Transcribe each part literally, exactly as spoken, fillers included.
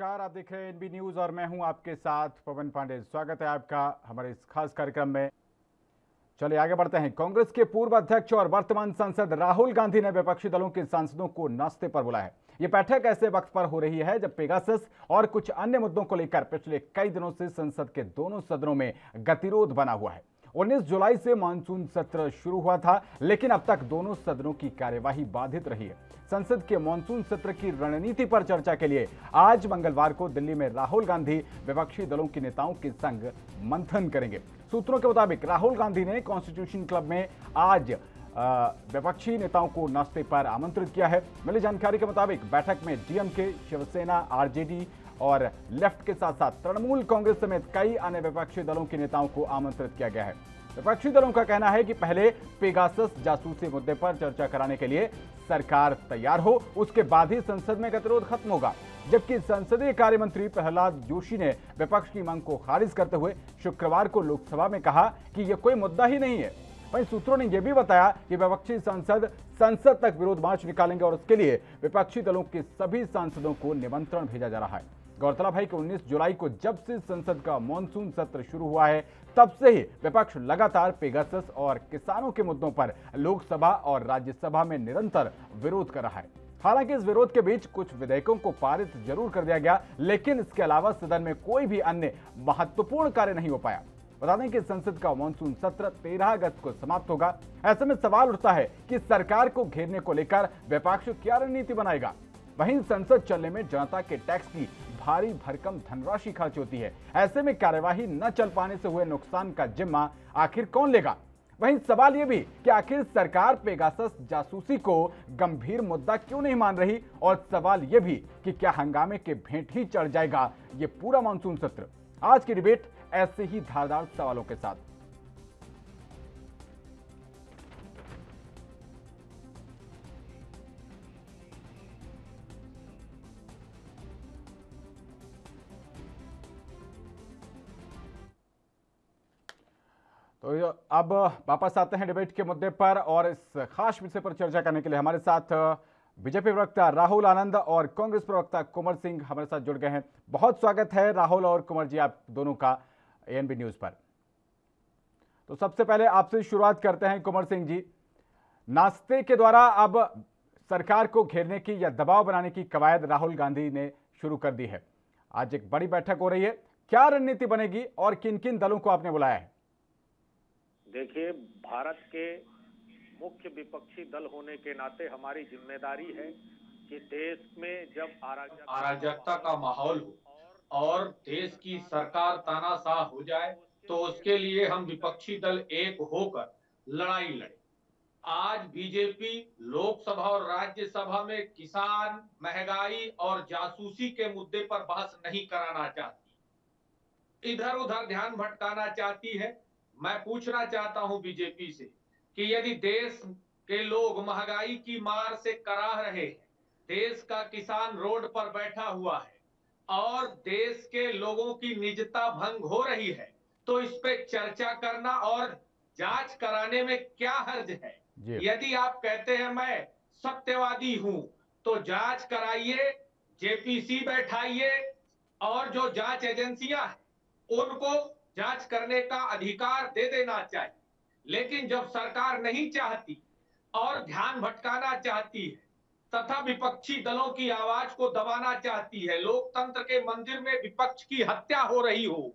नमस्कार, आप देख रहे हैं एनबी न्यूज और मैं हूं आपके साथ पवन पांडे। स्वागत है आपका हमारे इस खास कार्यक्रम में। चलिए आगे बढ़ते हैं। कांग्रेस के पूर्व अध्यक्ष और वर्तमान सांसद राहुल गांधी ने विपक्षी दलों के सांसदों को नाश्ते पर बुलाया। ये बैठक ऐसे वक्त पर हो रही है जब पेगासस और कुछ अन्य मुद्दों को लेकर पिछले कई दिनों से संसद के दोनों सदनों में गतिरोध बना हुआ है। उन्नीस जुलाई से मानसून सत्र शुरू हुआ था, लेकिन अब तक दोनों सदनों की कार्यवाही बाधित रही है। संसद के मानसून सत्र की रणनीति पर चर्चा के लिए आज मंगलवार को दिल्ली में राहुल गांधी विपक्षी दलों के नेताओं के संग मंथन करेंगे। सूत्रों के मुताबिक राहुल गांधी ने कॉन्स्टिट्यूशन क्लब में आज विपक्षी नेताओं को नाश्ते पर आमंत्रित किया है। मिली जानकारी के मुताबिक बैठक में डीएमके, शिवसेना, आरजेडी और लेफ्ट के साथ साथ तृणमूल कांग्रेस समेत कई अन्य विपक्षी दलों के नेताओं को आमंत्रित किया गया है। विपक्षी दलों का कहना है कि पहले पेगासस जासूसी मुद्दे पर चर्चा कराने के लिए सरकार तैयार हो, उसके बाद ही संसद में गतिरोध खत्म होगा। जबकि संसदीय कार्य मंत्री प्रहलाद जोशी ने विपक्ष की मांग को खारिज करते हुए शुक्रवार को लोकसभा में कहा कि यह कोई मुद्दा ही नहीं है। वहीं सूत्रों ने यह भी बताया कि विपक्षी सांसद संसद तक विरोध मार्च निकालेंगे और उसके लिए विपक्षी दलों के सभी सांसदों को निमंत्रण भेजा जा रहा है। गौरतलब है कि उन्नीस जुलाई को जब से संसद का मॉनसून सत्र शुरू हुआ है, तब से ही विपक्ष लगातार पेगासस और किसानों के मुद्दों पर लोकसभा और राज्यसभा में निरंतर विरोध कर रहा है। हालांकि इस विरोध के बीच कुछ विधेयकों को पारित जरूर कर दिया गया, लेकिन इसके अलावा सदन में कोई भी अन्य महत्वपूर्ण कार्य नहीं हो पाया। बता दें कि संसद का मानसून सत्र तेरह अगस्त को समाप्त होगा। ऐसे में सवाल उठता है कि सरकार को घेरने को लेकर विपक्ष क्या रणनीति बनाएगा। वहीं संसद चलने में जनता के टैक्स की भारी भरकम धनराशि खर्च होती है। ऐसे में कार्यवाही न चल पाने से हुए नुकसान का जिम्मा आखिर कौन लेगा। वहीं सवाल यह भी कि आखिर सरकार पेगासस जासूसी को गंभीर मुद्दा क्यों नहीं मान रही, और सवाल यह भी कि क्या हंगामे के भेंट ही चढ़ जाएगा ये पूरा मानसून सत्र। आज की डिबेट ऐसे ही धारदार सवालों के साथ। तो अब वापस आते हैं डिबेट के मुद्दे पर और इस खास विषय पर चर्चा करने के लिए हमारे साथ बीजेपी प्रवक्ता राहुल आनंद और कांग्रेस प्रवक्ता कुंवर सिंह हमारे साथ जुड़ गए हैं। बहुत स्वागत है राहुल और कुंवर जी आप दोनों का एएनबी न्यूज पर। तो सबसे पहले आपसे शुरुआत करते हैं कुंवर सिंह जी। नाश्ते के द्वारा अब सरकार को घेरने की या दबाव बनाने की कवायद राहुल गांधी ने शुरू कर दी है। आज एक बड़ी बैठक हो रही है, क्या रणनीति बनेगी और किन किन दलों को आपने बुलाया है? देखिए, भारत के मुख्य विपक्षी दल होने के नाते हमारी जिम्मेदारी है कि देश में जब अराजकता का माहौल हो और देश की सरकार तानाशाह हो जाए तो उसके लिए हम विपक्षी दल एक होकर लड़ाई लड़े। आज बीजेपी लोकसभा और राज्यसभा में किसान, महंगाई और जासूसी के मुद्दे पर बहस नहीं कराना चाहती, इधर उधर ध्यान भटकाना चाहती है। मैं पूछना चाहता हूं बीजेपी से कि यदि देश के लोग महंगाई की मार से कराह रहे हैं, देश का किसान रोड पर बैठा हुआ है और देश के लोगों की निजता भंग हो रही है, तो इस पे चर्चा करना और जांच कराने में क्या हर्ज है। यदि आप कहते हैं मैं सत्यवादी हूं तो जांच कराइए, जेपीसी बैठाइए और जो जांच एजेंसियां हैं उनको जांच करने का अधिकार दे देना चाहिए। लेकिन जब सरकार नहीं चाहती और ध्यान भटकाना चाहती है तथा विपक्षी दलों की आवाज को दबाना चाहती है, लोकतंत्र के मंदिर में विपक्ष की हत्या हो रही हो,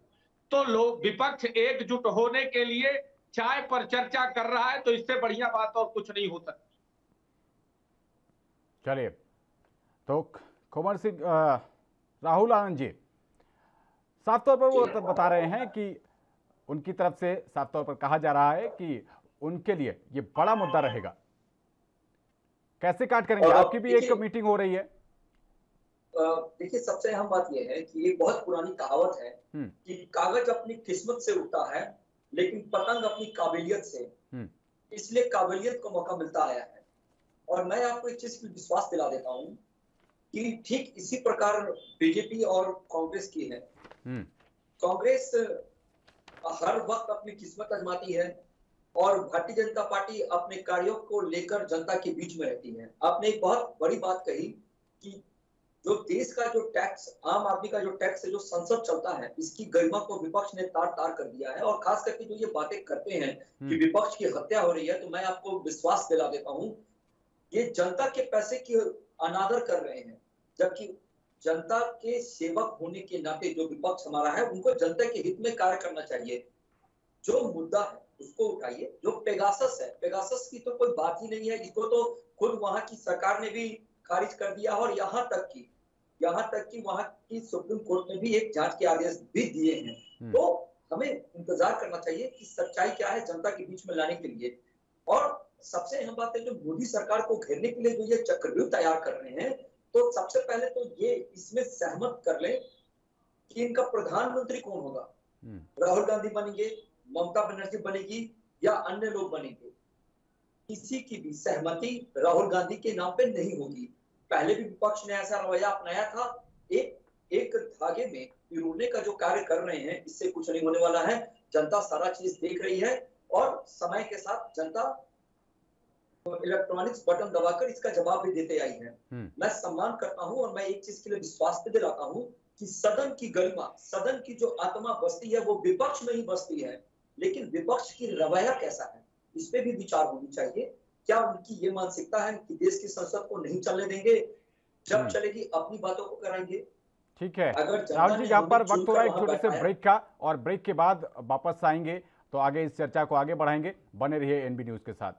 तो लोग विपक्ष एकजुट होने के लिए चाय पर चर्चा कर रहा है, तो इससे बढ़िया बात और कुछ नहीं हो सकती। चलिए, तो कुंवर सिंह, राहुल आनंद जी साफ तौर पर वो तब बता रहे हैं कि उनकी तरफ से साफ तौर पर कहा जा रहा है कि उनके लिए ये बड़ा मुद्दा रहेगा, कैसे काट करेंगे? आपकी भी एक मीटिंग हो रही है। देखिए, सबसे अहम बात ये है कि ये बहुत पुरानी कहावत है कि कागज अपनी किस्मत से उठता है लेकिन पतंग अपनी काबिलियत से, इसलिए काबिलियत को मौका मिलता आया है। और मैं आपको एक चीज की विश्वास दिला देता हूँ कि ठीक इसी प्रकार बीजेपी और कांग्रेस की है। कांग्रेस हर वक्त अपनी किस्मत आजमाती है और भारतीय जनता पार्टी अपने कार्यों को लेकर जनता के बीच में रहती है। आपने एक बहुत बड़ी बात कही कि जो देश का जो टैक्स, आम आदमी का जो टैक्स है, जो संसद चलता है, इसकी गरिमा को विपक्ष ने तार तार कर दिया है। और खास करके जो ये बातें करते हैं कि विपक्ष की हत्या हो रही है, तो मैं आपको विश्वास दिला देता हूं, ये जनता के पैसे की अनादर कर रहे हैं, जबकि जनता के सेवक होने के नाते जो विपक्ष हमारा है, उनको जनता के हित में कार्य करना चाहिए। जो मुद्दा है उसको उठाइए। जो पेगासस है, पेगासस की तो कोई बात ही नहीं है, इसको तो खुद वहां की सरकार ने भी खारिज कर दिया, और यहाँ तक कि यहाँ तक कि वहां की सुप्रीम कोर्ट ने भी एक जांच के आदेश भी दिए हैं। तो हमें इंतजार करना चाहिए कि सच्चाई क्या है जनता के बीच में लाने के लिए। और सबसे अहम बात है, जो मोदी सरकार को घेरने के लिए जो ये चक्रव्यूह तैयार कर रहे हैं, तो सबसे पहले तो ये इसमें सहमत कर लें कि इनका प्रधानमंत्री कौन होगा। राहुल गांधी बनेंगे, ममता बनर्जी बनेगी, या अन्य लोग बनेंगे। किसी की भी सहमति राहुल गांधी के नाम पे नहीं होगी। पहले भी विपक्ष ने ऐसा रवैया अपनाया था। एक एक धागे में पिरोने का जो कार्य कर रहे हैं, इससे कुछ नहीं होने वाला है। जनता सारा चीज देख रही है, और समय के साथ जनता इलेक्ट्रॉनिक्स बटन दबाकर इसका जवाब भी देते आई है। मैं सम्मान करता हूं, और मैं एक चीज के लिए विश्वास भी दिलाता हूं कि सदन की गरिमा, सदन की जो आत्मा बसती है, वो विपक्ष में ही बसती है। लेकिन विपक्ष की रवैया कैसा है, इस पे भी विचार होनी चाहिए। क्या उनकी ये मानसिकता है कि देश की संसद को नहीं चलने देंगे, जब चलेगी अपनी बातों को कराएंगे। ठीक है राहुल जी, यहाँ पर वक्त हो रहा है एक छोटे से ब्रेक का, और ब्रेक के बाद वापस आएंगे तो आगे इस चर्चा को आगे बढ़ाएंगे। बने रहिए एनबी न्यूज के साथ।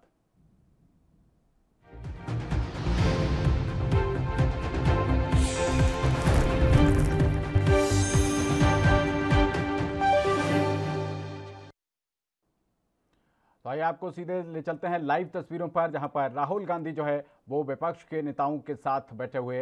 तो आइए आपको सीधे ले चलते हैं लाइव तस्वीरों पर, जहां पर राहुल गांधी जो है वो विपक्ष के नेताओं के साथ बैठे हुए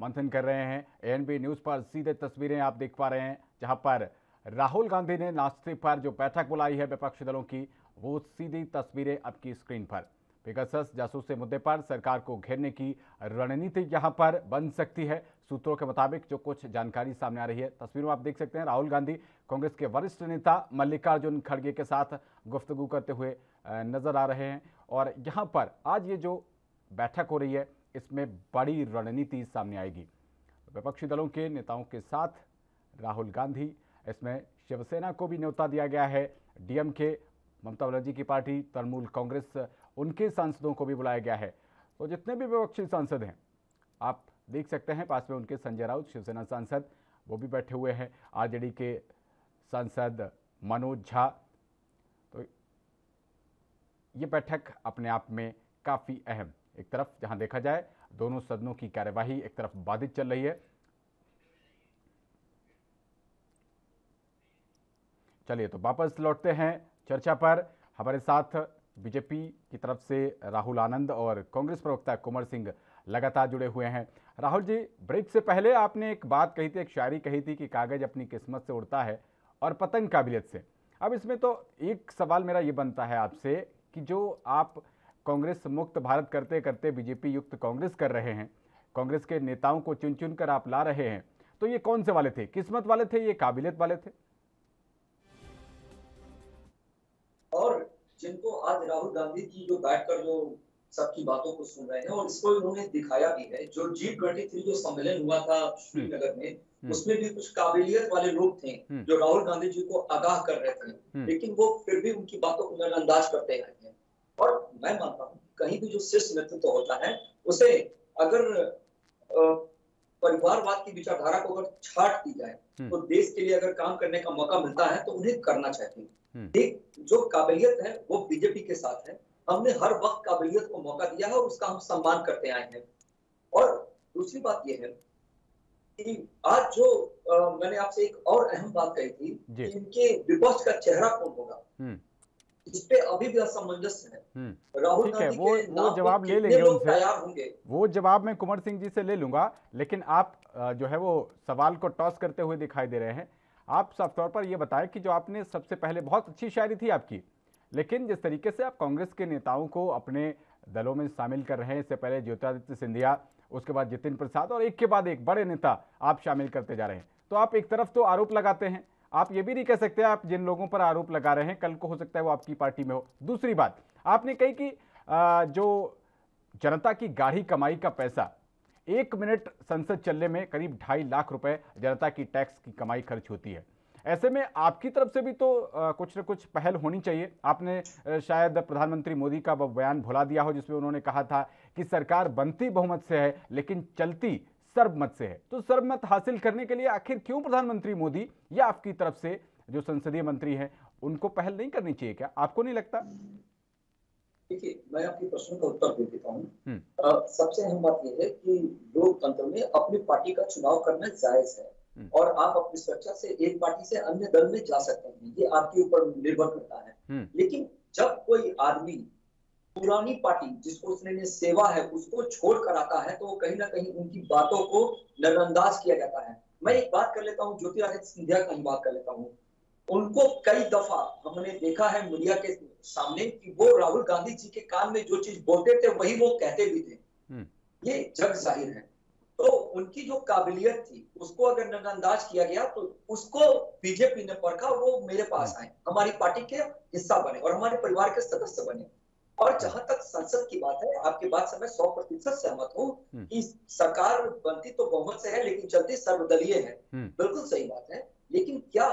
मंथन कर रहे हैं। एएनबी न्यूज़ पर सीधे तस्वीरें आप देख पा रहे हैं, जहां पर राहुल गांधी ने नाश्ते पर जो बैठक बुलाई है विपक्षी दलों की, वो सीधी तस्वीरें आपकी स्क्रीन पर। पेगासस जासूस के मुद्दे पर सरकार को घेरने की रणनीति यहाँ पर बन सकती है। सूत्रों के मुताबिक जो कुछ जानकारी सामने आ रही है, तस्वीरों में आप देख सकते हैं राहुल गांधी कांग्रेस के वरिष्ठ नेता मल्लिकार्जुन खड़गे के साथ गुफ्तगू करते हुए नजर आ रहे हैं। और यहाँ पर आज ये जो बैठक हो रही है, इसमें बड़ी रणनीति सामने आएगी। विपक्षी दलों के नेताओं के साथ राहुल गांधी, इसमें शिवसेना को भी न्योता दिया गया है, डीएमके ममता बनर्जी की पार्टी, तृणमूल कांग्रेस, उनके सांसदों को भी बुलाया गया है। तो जितने भी विपक्षी सांसद हैं आप देख सकते हैं, पास में उनके संजय राउत शिवसेना सांसद, वो भी बैठे हुए हैं, आरजेडी के सांसद मनोज झा। तो ये बैठक अपने आप में काफ़ी अहम, एक तरफ जहां देखा जाए दोनों सदनों की कार्यवाही एक तरफ बाधित चल रही है। चलिए तो वापस लौटते हैं चर्चा पर। हमारे साथ बीजेपी की तरफ से राहुल आनंद और कांग्रेस प्रवक्ता कुंवर सिंह लगातार जुड़े हुए हैं। राहुल जी, ब्रेक से पहले आपने एक बात कही थी, एक शायरी कही थी कि कागज अपनी किस्मत से उड़ता है और पतंग काबिलियत से। अब इसमें तो एक सवाल मेरा ये बनता है आपसे कि जो आप कांग्रेस मुक्त भारत करते करते बीजेपी युक्त कांग्रेस कर रहे हैं, कांग्रेस के नेताओं को चुन चुन कर आप ला रहे हैं, तो ये कौन से वाले थे, किस्मत वाले थे, ये काबिलियत वाले थे? और जिनको आज राहुल गांधी जी जो बैठकर जो सबकी बातों को सुन रहे हैं, और इसको इन्होंने दिखाया भी है, जो जी ट्वेंटी थ्री जो सम्मेलन हुआ था श्रीनगर में, उसमें भी कुछ काबिलियत वाले लोग थे जो राहुल गांधी जी को आगाह कर रहे थे, लेकिन वो फिर भी उनकी बातों को नजरअंदाज करते आए हैं। और मैं मानता हूँ कहीं भी जो शीर्ष नेतृत्व तो होता है, उसे अगर परिवारवाद की विचारधारा को अगर छाट दी जाए, तो देश के लिए अगर काम करने का मौका मिलता है तो उन्हें करना चाहिए। एक जो काबिलियत है वो बीजेपी के साथ है। हमने हर वक्त काबिलियत को मौका दिया है, और उसका हम सम्मान करते आए हैं। और दूसरी बात ये है कि आज जो आ, मैंने आपसे एक और अहम बात कही थी कि इनके विपक्ष का चेहरा कौन होगा, इस पे अभी भी असमंजस है। राहुल गांधी वो, वो जवाब ले लेंगे, तैयार होंगे, वो जवाब मैं कुंवर सिंह जी से ले लूंगा। लेकिन आप जो है वो सवाल को टॉस करते हुए दिखाई दे रहे हैं। आप साफ तौर पर यह बताएं कि जो आपने सबसे पहले, बहुत अच्छी शायरी थी आपकी, लेकिन जिस तरीके से आप कांग्रेस के नेताओं को अपने दलों में शामिल कर रहे हैं, इससे पहले ज्योतिरादित्य सिंधिया, उसके बाद जितिन प्रसाद, और एक के बाद एक बड़े नेता आप शामिल करते जा रहे हैं, तो आप एक तरफ तो आरोप लगाते हैं, आप ये भी नहीं कह सकते आप जिन लोगों पर आरोप लगा रहे हैं कल को हो सकता है वो आपकी पार्टी में हो। दूसरी बात आपने कही कि जो जनता की गाढ़ी कमाई का पैसा, एक मिनट संसद चलने में करीब ढाई लाख रुपए जनता की टैक्स की कमाई खर्च होती है। ऐसे में आपकी तरफ से भी तो आ, कुछ न कुछ पहल होनी चाहिए। आपने आ, शायद प्रधानमंत्री मोदी का बयान भुला दिया हो जिसमें उन्होंने कहा था कि सरकार बनती बहुमत से है लेकिन चलती सर्वमत से है। तो सर्वमत हासिल करने के लिए आखिर क्यों प्रधानमंत्री मोदी या आपकी तरफ से जो संसदीय मंत्री हैं उनको पहल नहीं करनी चाहिए, क्या आपको नहीं लगता? देखिए, मैं आपके प्रश्न का उत्तर दे देता हूँ। सबसे अहम बात यह है कि लोकतंत्र में अपनी पार्टी का चुनाव करना जायज है और आप अपनी स्वेच्छा से एक पार्टी से अन्य दल में जा सकते हैं, ये आपके ऊपर निर्भर करता है। लेकिन जब कोई आदमी पुरानी पार्टी जिसको उसने सेवा है उसको छोड़ कर आता है तो कहीं ना कहीं उनकी बातों को नजरअंदाज किया जाता है। मैं एक बात कर लेता हूँ, ज्योतिरादित्य सिंधिया का ही बात कर लेता हूँ। उनको कई दफा हमने देखा है मीडिया के सामने कि वो राहुल गांधी जी के कान में जो चीज बोलते थे वही वो कहते भी थे, ये जग जाहिर है। तो उनकी जो काबिलियत थी उसको अगर नजरअंदाज किया गया तो उसको बीजेपी ने परखा, वो मेरे पास आए, हमारी पार्टी के हिस्सा बने और हमारे परिवार के सदस्य बने। और जहां तक संसद की बात है, आपकी बात से मैं सौ प्रतिशत सहमत हूँ कि सरकार बनती तो बहुमत से है लेकिन चलती सर्वदलीय है, बिल्कुल सही बात है। लेकिन क्या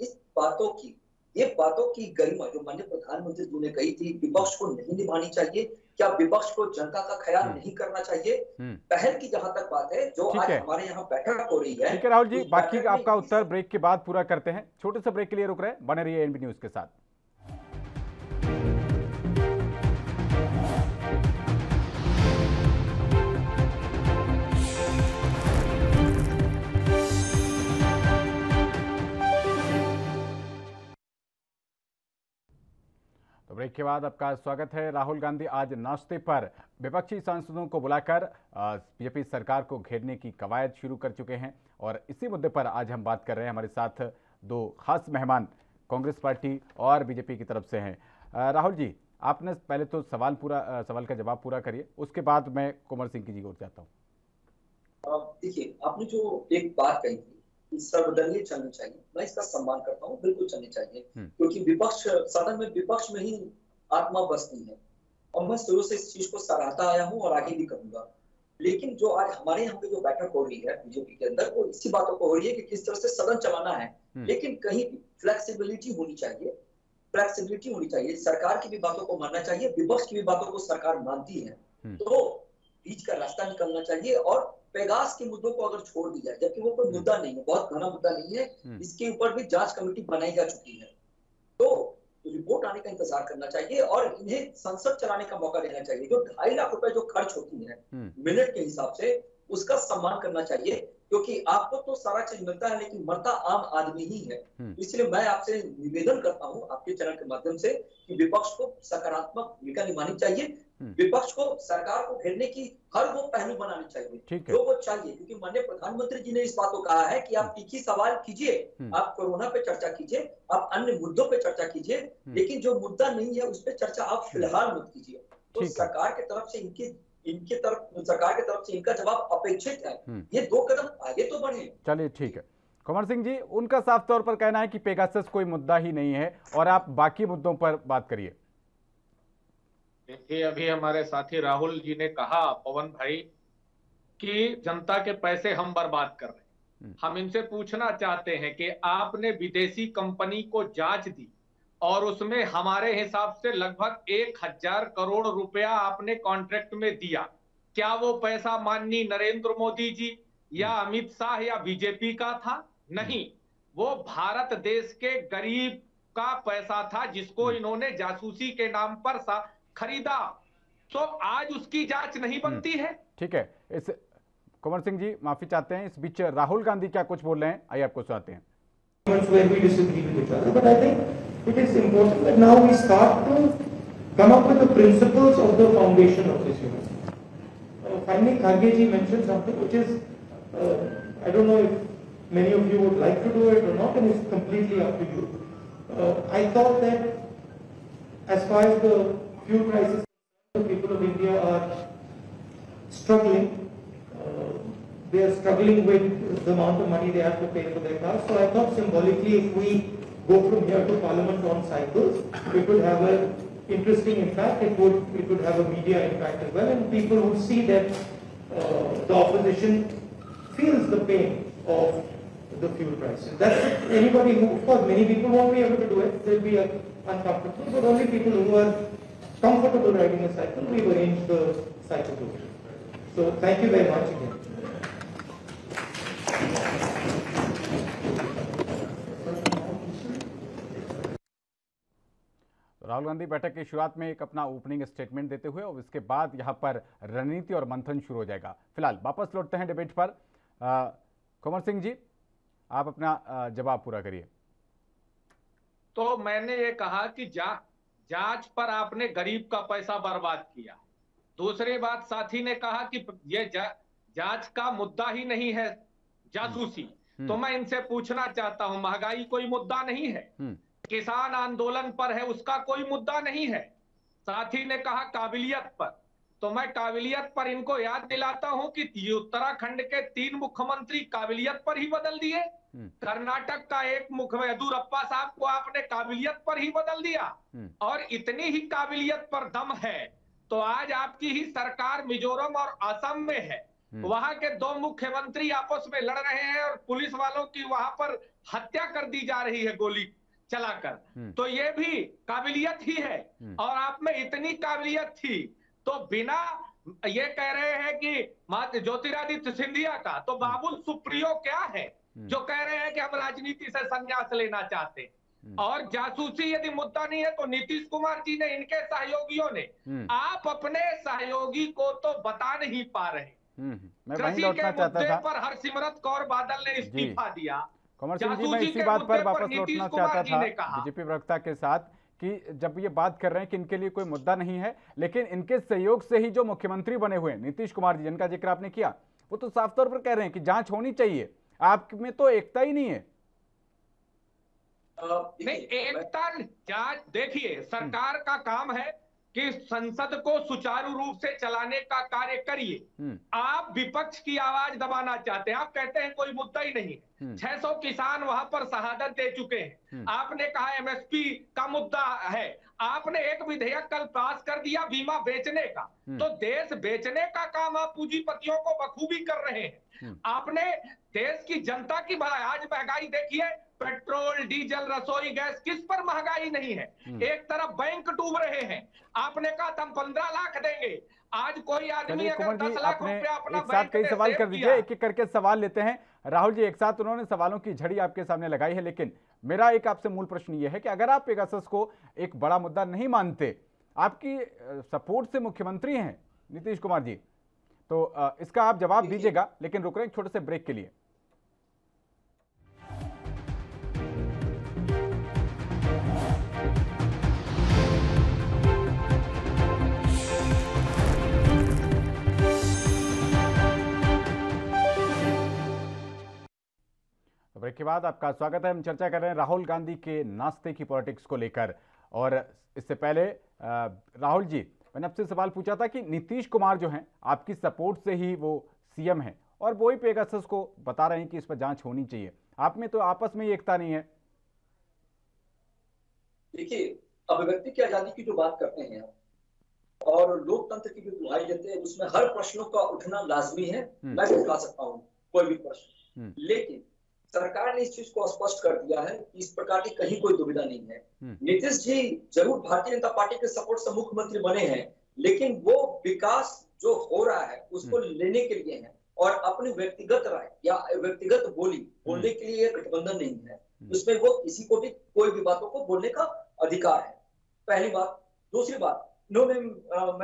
इस बातों की ये बातों की गरिमा जो माननीय प्रधानमंत्री जी ने कही थी विपक्ष को नहीं निभानी चाहिए, क्या विपक्ष को जनता का ख्याल नहीं करना चाहिए? पहल की जहां तक बात है जो आज हमारे यहाँ बैठक हो रही है। ठीक है राहुल जी, बाकी आपका उत्तर ब्रेक के बाद पूरा करते हैं। छोटे से ब्रेक के लिए रुक रहे हैं, बने रहिए एनबी न्यूज के साथ। ब्रेक के बाद आपका स्वागत है। राहुल गांधी आज नाश्ते पर विपक्षी सांसदों को बुलाकर बीजेपी सरकार को घेरने की कवायद शुरू कर चुके हैं और इसी मुद्दे पर आज हम बात कर रहे हैं। हमारे साथ दो खास मेहमान कांग्रेस पार्टी और बीजेपी की तरफ से हैं। राहुल जी, आपने पहले तो सवाल पूरा सवाल का जवाब पूरा करिए, उसके बाद मैं कुंवर सिंह की जी ओर जाता हूँ। देखिए, आपने जो एक बात कही सर्वदलीय चलनी चाहिए, मैं इसका सम्मान करता हूँ, बिल्कुल चलनी चाहिए क्योंकि विपक्ष सदन में विपक्ष में ही आत्मा बसती है और मैं शुरू से इस चीज को सराहता आया हूँ और आगे भी करूंगा। लेकिन जो आज हमारे यहाँ पे जो बैठक हो रही है बीजेपी के अंदर वो इसी बातों को हो रही है कि किस तरह से सदन चलाना है, लेकिन कहीं भी फ्लेक्सिबिलिटी होनी चाहिए, फ्लेक्सिबिलिटी होनी चाहिए। सरकार की भी बातों को मानना चाहिए, विपक्ष की भी बातों को सरकार मानती है तो बीच का रास्ता निकलना चाहिए। और पेगास के मुद्दों को अगर छोड़ दिया जाए, जबकि वो कोई मुद्दा नहीं है, बहुत घना मुद्दा नहीं है, इसके ऊपर भी जांच कमेटी बनाई जा चुकी है तो रिपोर्ट आने का इंतजार करना चाहिए और इन्हें संसद चलाने का मौका देना चाहिए। जो ढाई लाख रुपए जो खर्च होती है मिनट के हिसाब से उसका सम्मान करना चाहिए क्योंकि आपको तो सारा चीज मिलता है लेकिन मरता आम आदमी ही है। इसलिए मैं आपसे निवेदन करता हूँ आपके चैनल के माध्यम से कि विपक्ष को सकारात्मक भूमिका निभानी चाहिए, विपक्ष को सरकार को घेरने की हर वो पहलू बनानी चाहिए जो वो चाहिए क्योंकि माननीय प्रधानमंत्री जी ने इस बात को कहा है कि आप तीखी सवाल कीजिए, आप कोरोना पे चर्चा कीजिए, आप अन्य मुद्दों पे चर्चा कीजिए लेकिन जो मुद्दा नहीं है उस पर चर्चा आप फिलहाल मत कीजिए। तो सरकार की तरफ से इनकी इनके तरफ सरकार की तरफ से इनका जवाब अपेक्षित है, ये दो कदम आगे तो बढ़े। चलिए ठीक है, कुंवर सिंह जी उनका साफ तौर पर कहना है कि पेगासस कोई मुद्दा ही नहीं है और आप बाकी मुद्दों पर बात करिए। देखिए, अभी हमारे साथी राहुल जी ने कहा पवन भाई कि जनता के पैसे हम बर्बाद कर रहे हैं। हम इनसे पूछना चाहते हैं कि आपने विदेशी कंपनी को जांच दी और उसमें हमारे हिसाब से लगभग एक हजार करोड़ रुपया आपने कॉन्ट्रैक्ट में दिया, क्या वो पैसा माननीय नरेंद्र मोदी जी या अमित शाह या बीजेपी का था? नहीं, वो भारत देश के गरीब का पैसा था जिसको इन्होंने जासूसी के नाम पर खरीदा, तो आज उसकी जांच नहीं बनती है। ठीक है, इस कुंवर सिंह जी माफी चाहते हैं, इस बीच राहुल गांधी क्या कुछ बोल रहे हैं आइए आपको सुनाते हैं। But I think it is important that now we start to come up with the principles of the foundation of this union. Uh, finally, Kharge ji mentioned something which is uh, I don't know if many of you would like to do it or not, and it's completely up to you. Uh, I thought that as far as the fuel crisis, the people of India are struggling. Uh, they are struggling with the amount of money they have to pay for their cars. So I thought symbolically, if we go from here to Parliament on cycles, it would have an interesting impact. It would it would have a media impact as well, and people would see that uh, the opposition feels the pain of the fuel price. That's anybody who, of course, many people won't be able to do it. They'll be uh, uncomfortable, but only people who are comfortable riding a cycle, we've arranged the cycle route. So thank you very much again. Rahul Gandhi बैठक की शुरुआत में एक अपना opening statement देते हुए और इसके बाद यहाँ पर रणनीति और मंथन शुरू हो जाएगा। फिलहाल वापस लौटते हैं डिबेट पर। कुंवर सिंह जी, आप अपना जवाब पूरा करिए। तो मैंने ये कहा कि जा जांच पर आपने गरीब का पैसा बर्बाद किया। दूसरी बात, साथी ने कहा कि ये जा, जांच का मुद्दा ही नहीं है जासूसी। तो मैं इनसे पूछना चाहता हूं, महंगाई कोई मुद्दा नहीं है, किसान आंदोलन पर है उसका कोई मुद्दा नहीं है। साथी ने कहा काबिलियत पर, तो मैं काबिलियत पर इनको याद दिलाता हूं कि उत्तराखंड के तीन मुख्यमंत्री काबिलियत पर ही बदल दिए, कर्नाटक का एक मुख्यमंत्री येद्यूरप्पा साहब को आपने काबिलियत पर ही बदल दिया, और इतनी ही काबिलियत पर दम है तो आज आपकी ही सरकार मिजोरम और असम में है। वहां के दो मुख्यमंत्री आपस में लड़ रहे हैं और पुलिस वालों की वहां पर हत्या कर दी जा रही है गोली चलाकर, तो ये भी काबिलियत ही है। और आप में इतनी काबिलियत थी तो बिना ये कह रहे हैं कि ज्योतिरादित्य सिंधिया का, तो बाबुल सुप्रियो क्या है जो कह रहे हैं कि हम राजनीति से संन्यास लेना चाहते हैं। और जासूसी यदि मुद्दा नहीं है तो नीतीश कुमार जी ने, इनके सहयोगियों ने, आप अपने सहयोगी को तो बता नहीं पा रहे। कृषि के मुद्दे पर हरसिमरत कौर बादल ने इस्तीफा दिया। जासूसी के मुद्दे पर नीतीश कुमार जी ने कहा बीजेपी प्रवक्ता के साथ कि जब ये बात कर रहे हैं कि इनके लिए कोई मुद्दा नहीं है, लेकिन इनके सहयोग से ही जो मुख्यमंत्री बने हुए नीतीश कुमार जी, जिनका जिक्र आपने किया, वो तो साफ तौर पर कह रहे हैं कि जांच होनी चाहिए। आप में तो एकता ही नहीं है। नहीं, एकता जांच, देखिए सरकार का काम है कि संसद को सुचारू रूप से चलाने का कार्य करिए। आप विपक्ष की आवाज दबाना चाहते हैं, आप कहते हैं कोई मुद्दा ही नहीं है। छह सौ किसान वहां पर शहादत दे चुके हैं, आपने कहा एमएसपी का मुद्दा है, आपने एक विधेयक कल पास कर दिया बीमा बेचने का, तो देश बेचने का काम आप पूंजीपतियों को बखूबी कर रहे हैं। आपने देश की जनता की भलाई, आज महंगाई देखिए, पेट्रोल, डीजल, रसोई गैस, किस पर महंगाई नहीं है। एक तरफ बैंक डूब रहे हैं, आपने कहा हम पंद्रह लाख देंगे, आज कोई आदमी अगर दस लाख रुपया अपना बैंक में सेव कर दिया। एक एक करके सवाल लेते हैं राहुल जी, एक साथ उन्होंने सवालों की झड़ी आपके सामने लगाई है, लेकिन मेरा एक आपसे मूल प्रश्न यह है कि अगर आप पेगासस को एक बड़ा मुद्दा नहीं मानते, आपकी सपोर्ट से मुख्यमंत्री हैं नीतीश कुमार जी, तो इसका आप जवाब दीजिएगा, लेकिन रुक रहे हैं छोटे से ब्रेक के लिए। ब्रेक के बाद आपका स्वागत है। हम चर्चा कर रहे हैं राहुल गांधी के नाश्ते की पॉलिटिक्स को लेकर, और इससे पहले राहुल जी मैंने आपसे सवाल पूछा था कि नीतीश कुमार जो हैं आपकी सपोर्ट से ही वो सीएम हैं, और वो ही पेगासस को बता रहे हैं कि इस पर जांच होनी चाहिए। आप में तो आपस में एकता नहीं है। देखिए, अभिव्यक्ति की आजादी की जो बात करते हैं और लोकतंत्र की जो दुहाई देते हैं उसमें हर प्रश्नों का उठना लाजमी है। मैं उठा सकता हूँ कोई भी प्रश्न, लेकिन सरकार ने इस चीज को स्पष्ट कर दिया है कि इस प्रकार की कहीं कोई दुविधा नहीं है। नीतीश जी जरूर भारतीय जनता पार्टी के सपोर्ट से मुख्यमंत्री बने हैं, लेकिन वो विकास जो हो रहा है उसको लेने के लिए है, और अपनी व्यक्तिगत राय या व्यक्तिगत बोली बोलने के लिए गठबंधन नहीं है। उसमें वो किसी को भी कोई भी बातों को बोलने का अधिकार है, पहली बात। दूसरी बात, इन्होंने,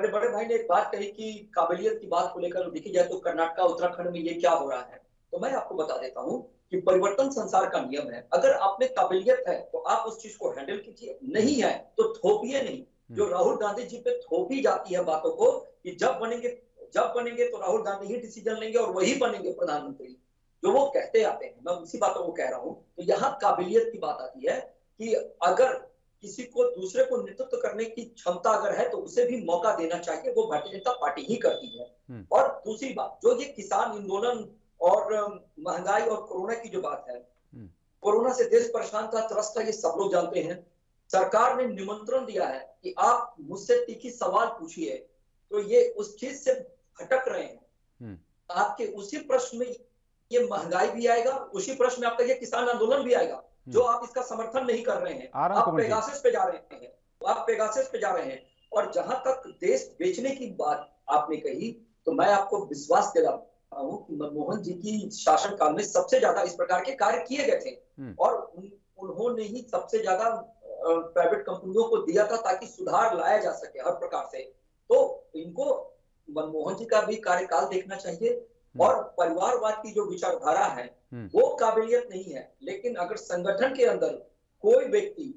मेरे बड़े भाई ने एक बात कही कि काबिलियत की बात को लेकर देखी जाए तो कर्नाटक, उत्तराखंड में ये क्या हो रहा है, तो मैं आपको बता देता हूँ कि परिवर्तन संसार का नियम है। अगर आप में काबिलियत है तो आप उस चीज को हैंडल कीजिए, नहीं है तो थोपिए नहीं। जो राहुल गांधी जी पे थोपी जाती है बातों को कि जब बनेंगे जब बनेंगे तो राहुल गांधी ही डिसीजन लेंगे और वही बनेंगे प्रधानमंत्री, जो वो कहते आते हैं, मैं उसी बातों को कह रहा हूँ। तो यहाँ काबिलियत की बात आती है कि अगर किसी को, दूसरे को नेतृत्व करने की क्षमता अगर है तो उसे भी मौका देना चाहिए, वो भारतीय जनता पार्टी ही करती है। और दूसरी बात, जो ये किसान आंदोलन और महंगाई और कोरोना की जो बात है, कोरोना से देश परेशान था, त्रस्त था, ये सब लोग जानते हैं। सरकार ने निमंत्रण दिया है कि आप मुझसे तीखी सवाल पूछिए, तो ये उस चीज से भटक रहे हैं। आपके उसी प्रश्न में ये महंगाई भी आएगा, उसी प्रश्न में आपका ये किसान आंदोलन भी आएगा जो आप इसका समर्थन नहीं कर रहे हैं। आप पेगासस पे जा रहे हैं, आप पेगासस पे जा रहे हैं। और जहां तक देश बेचने की बात आपने कही, तो मैं आपको विश्वास दिलाता हूं कि मनमोहन जी की शासन काल में सबसे ज्यादा इस प्रकार के कार्य किए गए थे और उन्होंने ही सबसे ज्यादा प्राइवेट कंपनियों को दिया था ताकि सुधार लाया जा सके हर प्रकार से। तो इनको मनमोहन जी का भी कार्यकाल देखना चाहिए और परिवारवाद की जो विचारधारा है वो काबिलियत नहीं है। लेकिन अगर संगठन के अंदर कोई व्यक्ति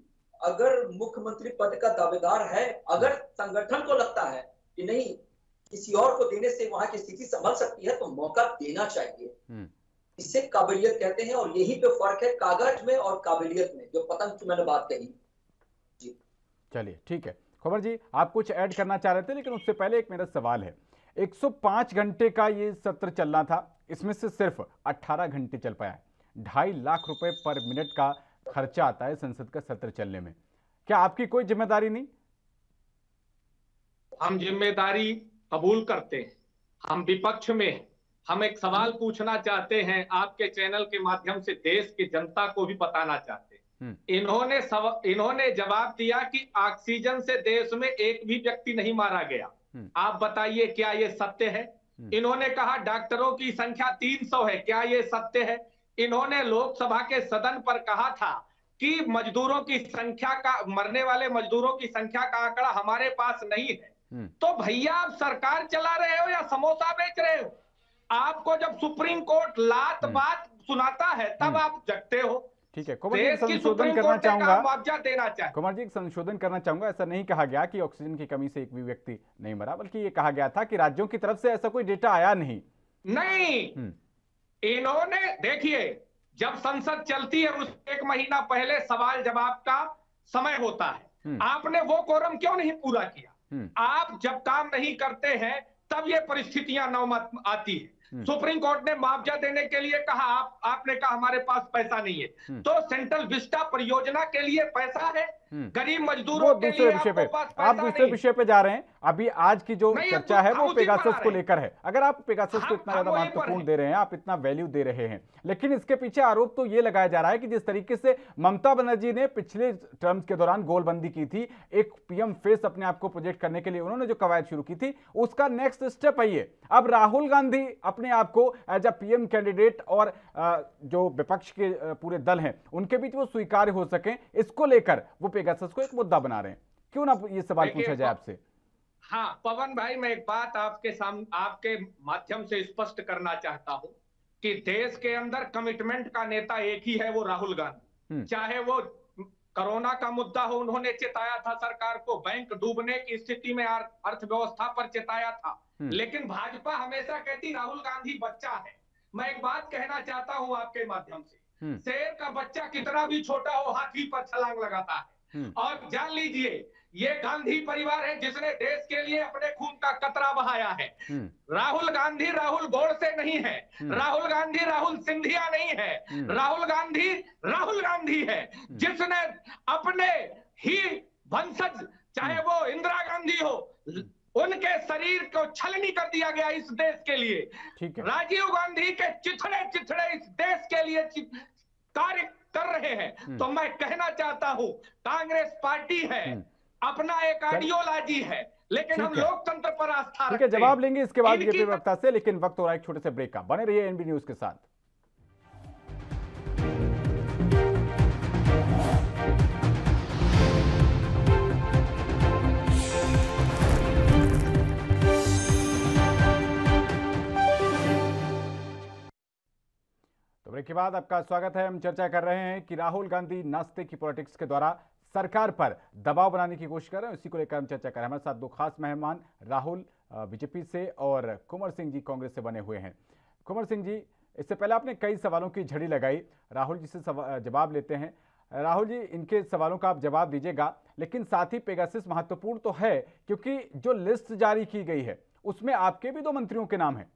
अगर मुख्यमंत्री पद का दावेदार है, अगर संगठन को लगता है कि नहीं किसी और को देने से वहां की स्थिति संभल सकती है तो मौका देना चाहिए, इसे काबिलियत कहते हैं। और यही पे फर्क है कागज में और काबिलियत में, जो पतंग की मैंने बात कही। जी चलिए ठीक है। खबर जी आप कुछ ऐड करना चाह रहे थे, लेकिन उससे पहले एक मेरा सवाल है। एक सौ पाँच घंटे का ये सत्र चलना था, इसमें से सिर्फ अठारह घंटे चल पाया। ढाई लाख रुपए पर मिनट का खर्चा आता है संसद का सत्र चलने में। क्या आपकी कोई जिम्मेदारी नहीं? हम जिम्मेदारी कबूल करते हैं, हम विपक्ष में हैं। हम एक सवाल पूछना चाहते हैं, आपके चैनल के माध्यम से देश की जनता को भी बताना चाहते हैं। इन्होंने सव, इन्होंने जवाब दिया कि ऑक्सीजन से देश में एक भी व्यक्ति नहीं मारा गया। आप बताइए क्या ये सत्य है? इन्होंने कहा डॉक्टरों की संख्या तीन सौ है, क्या ये सत्य है? इन्होंने लोकसभा के सदन पर कहा था कि मजदूरों की संख्या का, मरने वाले मजदूरों की संख्या का आंकड़ा हमारे पास नहीं है। तो भैया आप सरकार चला रहे हो या समोसा बेच रहे हो? आपको जब सुप्रीम कोर्ट लात बात सुनाता है तब आप जगते हो। ठीक है कुमार जी, एक संशोधन करना चाहूंगा, मुआवजा देना चाहिए। कुमार जी एक संशोधन करना चाहूंगा, ऐसा नहीं कहा गया कि ऑक्सीजन की कमी से एक भी व्यक्ति नहीं मरा, बल्कि ये कहा गया था कि राज्यों की तरफ से ऐसा कोई डेटा आया नहीं। नहीं, इन्होंने देखिए जब संसद चलती है उस एक महीना पहले सवाल जवाब का समय होता है। आपने वो कोरम क्यों नहीं पूरा किया? आप जब काम नहीं करते हैं तब ये परिस्थितियां नौमत आती है। सुप्रीम कोर्ट ने मुआवजा देने के लिए कहा, आप आपने कहा हमारे पास पैसा नहीं है। तो सेंट्रल विस्टा परियोजना के लिए पैसा है, गरीब मजदूरों के लिए आपके पास पैसा नहीं। आप दूसरे विषय पे जा रहे हैं। अभी आज की जो चर्चा है वो पेगासस को लेकर है। अगर आप पेगासस को इतना ज्यादा महत्वपूर्ण दे रहे हैं, आप इतना वैल्यू दे रहे हैं, लेकिन इसके पीछे आरोप तो ये लगाया जा रहा है कि जिस तरीके से ममता बनर्जी ने पिछले टर्म के दौरान गोलबंदी की थी, एक पीएम फेस अपने आप को प्रोजेक्ट करने के लिए उन्होंने जो कवायद शुरू की थी, उसका नेक्स्ट स्टेप है ये। अब राहुल गांधी अपने आप को एज अ पीएम कैंडिडेट और जो विपक्ष के पूरे दल हैं उनके बीच वो स्वीकार्य हो सके, इसको लेकर वो पेगासस को एक मुद्दा बना रहे हैं। क्यों ना ये सवाल पूछा जाए आपसे? हाँ पवन भाई, मैं एक बात आपके सामने आपके माध्यम से स्पष्ट करना चाहता हूं कि देश के अंदर कमिटमेंट का नेता एक ही है, वो राहुल गांधी। चाहे वो कोरोना का मुद्दा हो, उन्होंने चेताया था सरकार को, बैंक डूबने की स्थिति में अर्थव्यवस्था पर चेताया था, लेकिन भाजपा हमेशा कहती राहुल गांधी बच्चा है। मैं एक बात कहना चाहता हूँ आपके माध्यम से, शेर का बच्चा कितना भी छोटा हो हाथी पर छलांग लगाता है। और जान लीजिए ये गांधी परिवार है जिसने देश के लिए अपने खून का कतरा बहाया है। राहुल गांधी राहुल गोडसे नहीं है, राहुल गांधी राहुल सिंधिया नहीं है, राहुल गांधी राहुल गांधी है जिसने अपने ही वंशज, चाहे वो इंदिरा गांधी हो, उनके शरीर को छलनी कर दिया गया इस देश के लिए। राजीव गांधी के चिथड़े चिथड़े इस देश के लिए कार्य कर रहे हैं। तो मैं कहना चाहता हूं कांग्रेस पार्टी है, अपना एक आइडियोलॉजी है, लेकिन हम लोकतंत्र पर आस्था रखते हैं। जवाब लेंगे इसके बाद ये वक्ता से, लेकिन वक्त हो रहा है एक छोटे से ब्रेक का। बने रहिए एनबी न्यूज के साथ। ब्रेक के बाद आपका स्वागत है। हम चर्चा कर रहे हैं कि राहुल गांधी नाश्ते की पॉलिटिक्स के द्वारा सरकार पर दबाव बनाने की कोशिश कर रहे हैं, उसी को लेकर हम चर्चा कर रहे हैं। हमारे साथ दो खास मेहमान राहुल बीजेपी से और कुंवर सिंह जी कांग्रेस से बने हुए हैं। कुंवर सिंह जी, इससे पहले आपने कई सवालों की झड़ी लगाई, राहुल जी से जवाब लेते हैं। राहुल जी, इनके सवालों का आप जवाब दीजिएगा, लेकिन साथ ही पेगासस महत्वपूर्ण तो है क्योंकि जो लिस्ट जारी की गई है उसमें आपके भी दो मंत्रियों के नाम हैं।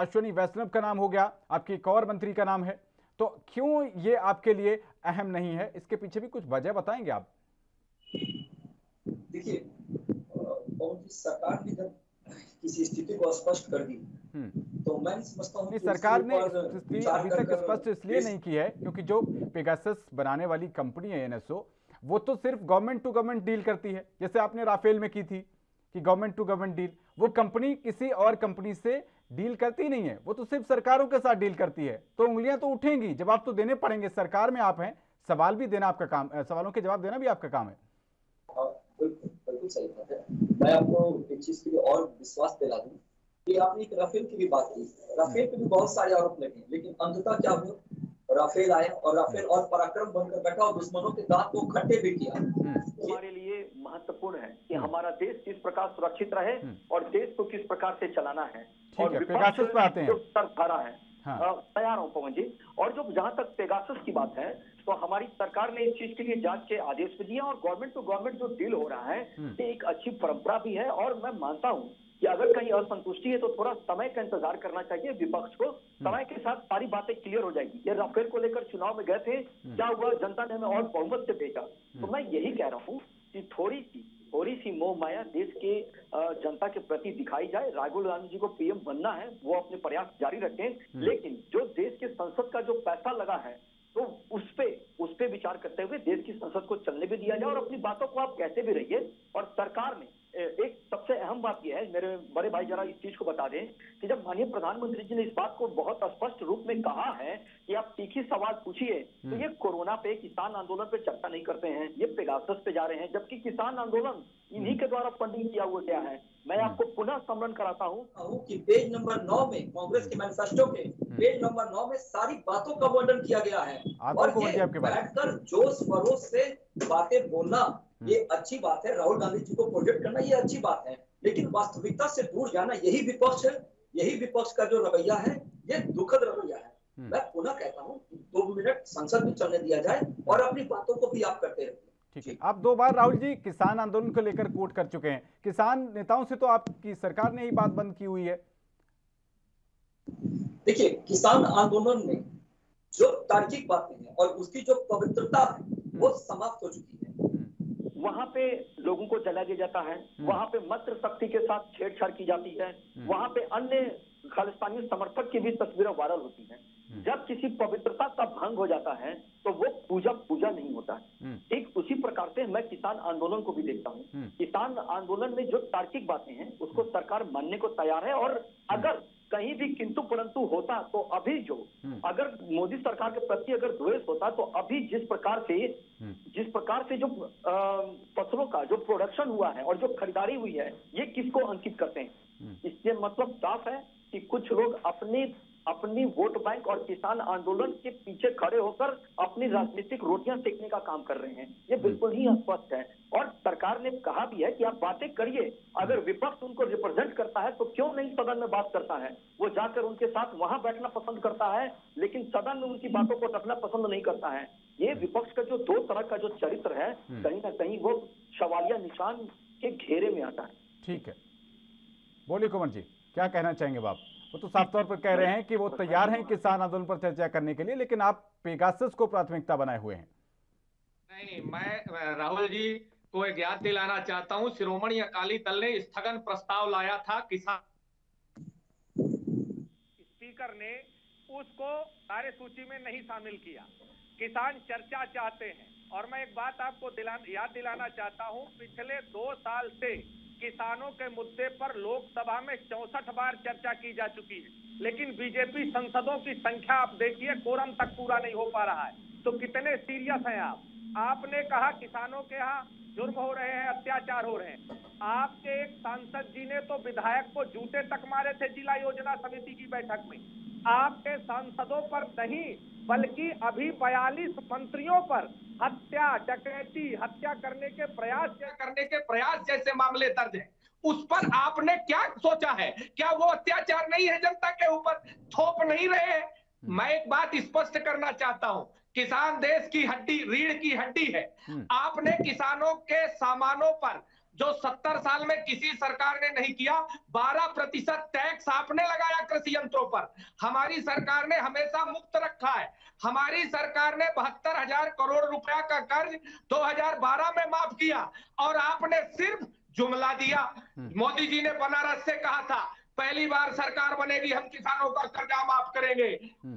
अश्विनी वैष्णव का नाम हो गया, आपके एक और मंत्री का नाम है, तो क्यों ये आपके लिए अहम नहीं है? इसके पीछे भी कुछ वजह बताएंगे आप? देखिए, सरकार ने जब किसी स्थिति को स्पष्ट कर दी। तो मैं समझता हूँ सरकार ने अभी तक स्पष्ट इसलिए नहीं की है क्योंकि जो पेगासस बनाने वाली कंपनी है एनएसओ, वो तो सिर्फ गवर्नमेंट टू गवर्नमेंट डील करती है, जैसे आपने राफेल में की थी कि गवर्नमेंट टू गवर्नमेंट डील। वो कंपनी किसी और कंपनी से डील करती नहीं है, वो तो सिर्फ सरकारों के साथ डील करती है। तो उंगलियां तो उठेंगी, जवाब तो देने पड़ेंगे। सरकार में आप हैं, सवाल भी देना आपका काम, सवालों के जवाब देना भी आपका काम है। बिल्कुल सही बात है। मैं आपको एक चीज के लिए और विश्वास दिला दूं कि आपने एक राफेल की भी बात की, राफेल पे भी बहुत सारे आरोप लगे, लेकिन अंततः क्या हुआ, राफेल आया और राफेल और पराक्रम बनकर बैठा और दुश्मनों के दांत को खट्टे भी किया। हमारे लिए महत्वपूर्ण है कि हमारा देश किस प्रकार सुरक्षित रहे और देश को किस प्रकार से चलाना है। और पेगासस पे आते हैं, सरकारा है तैयार हो पवन जी। और जो जहाँ तक पेगासस की बात है, तो हमारी सरकार ने इस चीज के लिए जांच के आदेश भी दिए और गवर्नमेंट टू गवर्नमेंट जो डील हो रहा है ये एक अच्छी परंपरा भी है। और मैं मानता हूँ कि अगर कहीं असंतुष्टि है तो थोड़ा समय का इंतजार करना चाहिए विपक्ष को, समय के साथ सारी बातें क्लियर हो जाएगी। ये राफेल को लेकर चुनाव में गए थे, क्या हुआ, जनता ने हमें और बहुमत से भेजा। तो मैं यही कह रहा हूँ कि थोड़ी सी थोड़ी सी मोह माया देश के जनता के प्रति दिखाई जाए। राहुल गांधी जी को पीएम बनना है, वो अपने प्रयास जारी रखें, लेकिन जो देश के संसद का जो पैसा लगा है तो उस पे उस पे विचार करते हुए देश की संसद को चलने भी दिया जाए। और अपनी बातों को आप कहते भी रहिए। और सरकार ने एक सबसे अहम बात यह है, मेरे बड़े भाई जरा इस चीज को बता दें कि जब माननीय प्रधानमंत्री जी ने इस बात को बहुत स्पष्ट रूप में कहा है कि आप तीखी सवाल पूछिए, तो ये कोरोना पे, किसान आंदोलन पे चर्चा नहीं करते हैं, ये पेगासस पे जा रहे हैं, जबकि किसान आंदोलन इन्हीं के द्वारा फंडिंग किया हुआ गया है। मैं आपको पुनः स्मरण कराता हूँ कि पेज नंबर नौ में कांग्रेस के मैनिफेस्टो के पेज नंबर नौ में सारी बातों का वर्णन किया गया है। और ये बैठकर जोश खरोश से बातें बोलना ये अच्छी बात है, राहुल गांधी जी को प्रोजेक्ट करना ये अच्छी बात है, लेकिन वास्तविकता से दूर जाना यही विपक्ष यही विपक्ष का जो रवैया है ये दुखद रवैया है। मैं पुनः कहता हूँ दो मिनट संसद में चलने दिया जाए और अपनी बातों को भी आप करते रहिए। ठीक है, आप दो बार राहुल जी किसान आंदोलन को लेकर कोट कर चुके हैं, किसान नेताओं से तो आपकी सरकार ने ही बात बंद की हुई है। देखिए, किसान आंदोलन में जो तार्किक बातें हैं और उसकी जो पवित्रता है वो समाप्त हो चुकी है। वहाँ पे लोगों को जला दिया जाता है, वहाँ पे मातृ शक्ति के साथ छेड़छाड़ की जाती है, वहाँ पे अन्य खालिस्तानी समर्थक की भी तस्वीरें वायरल होती हैं। जब किसी पवित्रता का भंग हो जाता है तो वो पूजा पूजा नहीं होता है। ठीक उसी प्रकार से मैं किसान आंदोलन को भी देखता हूँ, किसान आंदोलन में जो तार्किक बातें हैं उसको सरकार मानने को तैयार है। और अगर कहीं भी किंतु परंतु होता तो अभी जो अगर मोदी सरकार के प्रति अगर द्वेष होता तो अभी जिस प्रकार से जिस प्रकार से जो फसलों का जो प्रोडक्शन हुआ है और जो खरीदारी हुई है ये किसको अंकित करते हैं। इससे मतलब साफ है कि कुछ लोग अपने अपनी वोट बैंक और किसान आंदोलन के पीछे खड़े होकर अपनी राजनीतिक रोटियां सेकने का काम कर रहे हैं, ये बिल्कुल ही अस्पष्ट है। और सरकार ने कहा भी है कि आप बातें करिए, अगर विपक्ष उनको रिप्रेजेंट करता है तो क्यों नहीं सदन में बात करता है, वो जाकर उनके साथ वहां बैठना पसंद करता है लेकिन सदन में उनकी बातों को रखना पसंद नहीं करता है। ये विपक्ष का जो दो तरह का जो चरित्र है कहीं ना कहीं वो सवालिया निशान के घेरे में आता है। ठीक है, बोलिए कुंवर जी, क्या कहना चाहेंगे आप? वो तो साफ तौर पर कह रहे हैं कि वो तैयार हैं किसान आंदोलन पर चर्चा करने के लिए, लेकिन आप पेगासस को प्राथमिकता बनाए हुए हैं। नहीं नहीं, मैं राहुल जी को एक याद दिलाना चाहता हूं, शिरोमणि अकाली दल ने स्थगन प्रस्ताव लाया था किसान, स्पीकर ने उसको कार्यसूची में नहीं शामिल किया। किसान चर्चा चाहते हैं और मैं एक बात आपको दिला, याद दिलाना चाहता हूँ, पिछले दो साल से किसानों के मुद्दे पर लोकसभा में चौसठ बार चर्चा की जा चुकी है, लेकिन बीजेपी संसदों की संख्या आप देखिए कोरम तक पूरा नहीं हो पा रहा है। तो कितने सीरियस हैं आप? आपने कहा किसानों के यहाँ जुर्म हो रहे हैं, अत्याचार हो रहे हैं। आपके एक सांसद जी ने तो विधायक को जूते तक मारे थे जिला योजना समिति की बैठक में। आपके सांसदों पर नहीं बल्कि अभी बयालीस मंत्रियों पर हत्या, डकैती, हत्या करने के प्रयास करने के प्रयास जैसे मामले दर्ज हैं। उस पर आपने क्या सोचा है? क्या वो अत्याचार नहीं है? जनता के ऊपर थोप नहीं रहे हैं? मैं एक बात स्पष्ट करना चाहता हूं, किसान देश की हड्डी, रीढ़ की हड्डी है। आपने किसानों के सामानों पर जो सत्तर साल में किसी सरकार ने नहीं किया, बारह प्रतिशत टैक्स आपने लगाया कृषि यंत्रों पर। हमारी सरकार ने हमेशा मुक्त रखा है। हमारी सरकार ने बहत्तर हजार करोड़ रुपया का कर्ज दो हजार बारह में माफ किया और आपने सिर्फ जुमला दिया। मोदी जी ने बनारस से कहा था पहली बार सरकार बनेगी हम किसानों का कर्जा माफ करेंगे,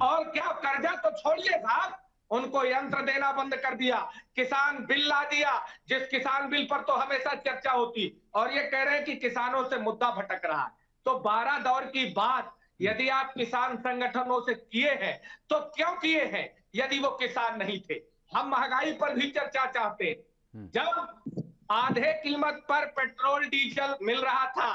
और क्या कर्जा तो छोड़िए साहब, उनको यंत्र देना बंद कर दिया। किसान बिल ला दिया, जिस किसान बिल पर तो हमेशा चर्चा होती, और ये कह रहे हैं कि किसानों से मुद्दा भटक रहा है। तो बारह दौर की बात यदि आप किसान संगठनों से किए हैं तो क्यों किए हैं यदि वो किसान नहीं थे। हम महंगाई पर भी चर्चा चाहते हैं। जब आधे कीमत पर पेट्रोल डीजल मिल रहा था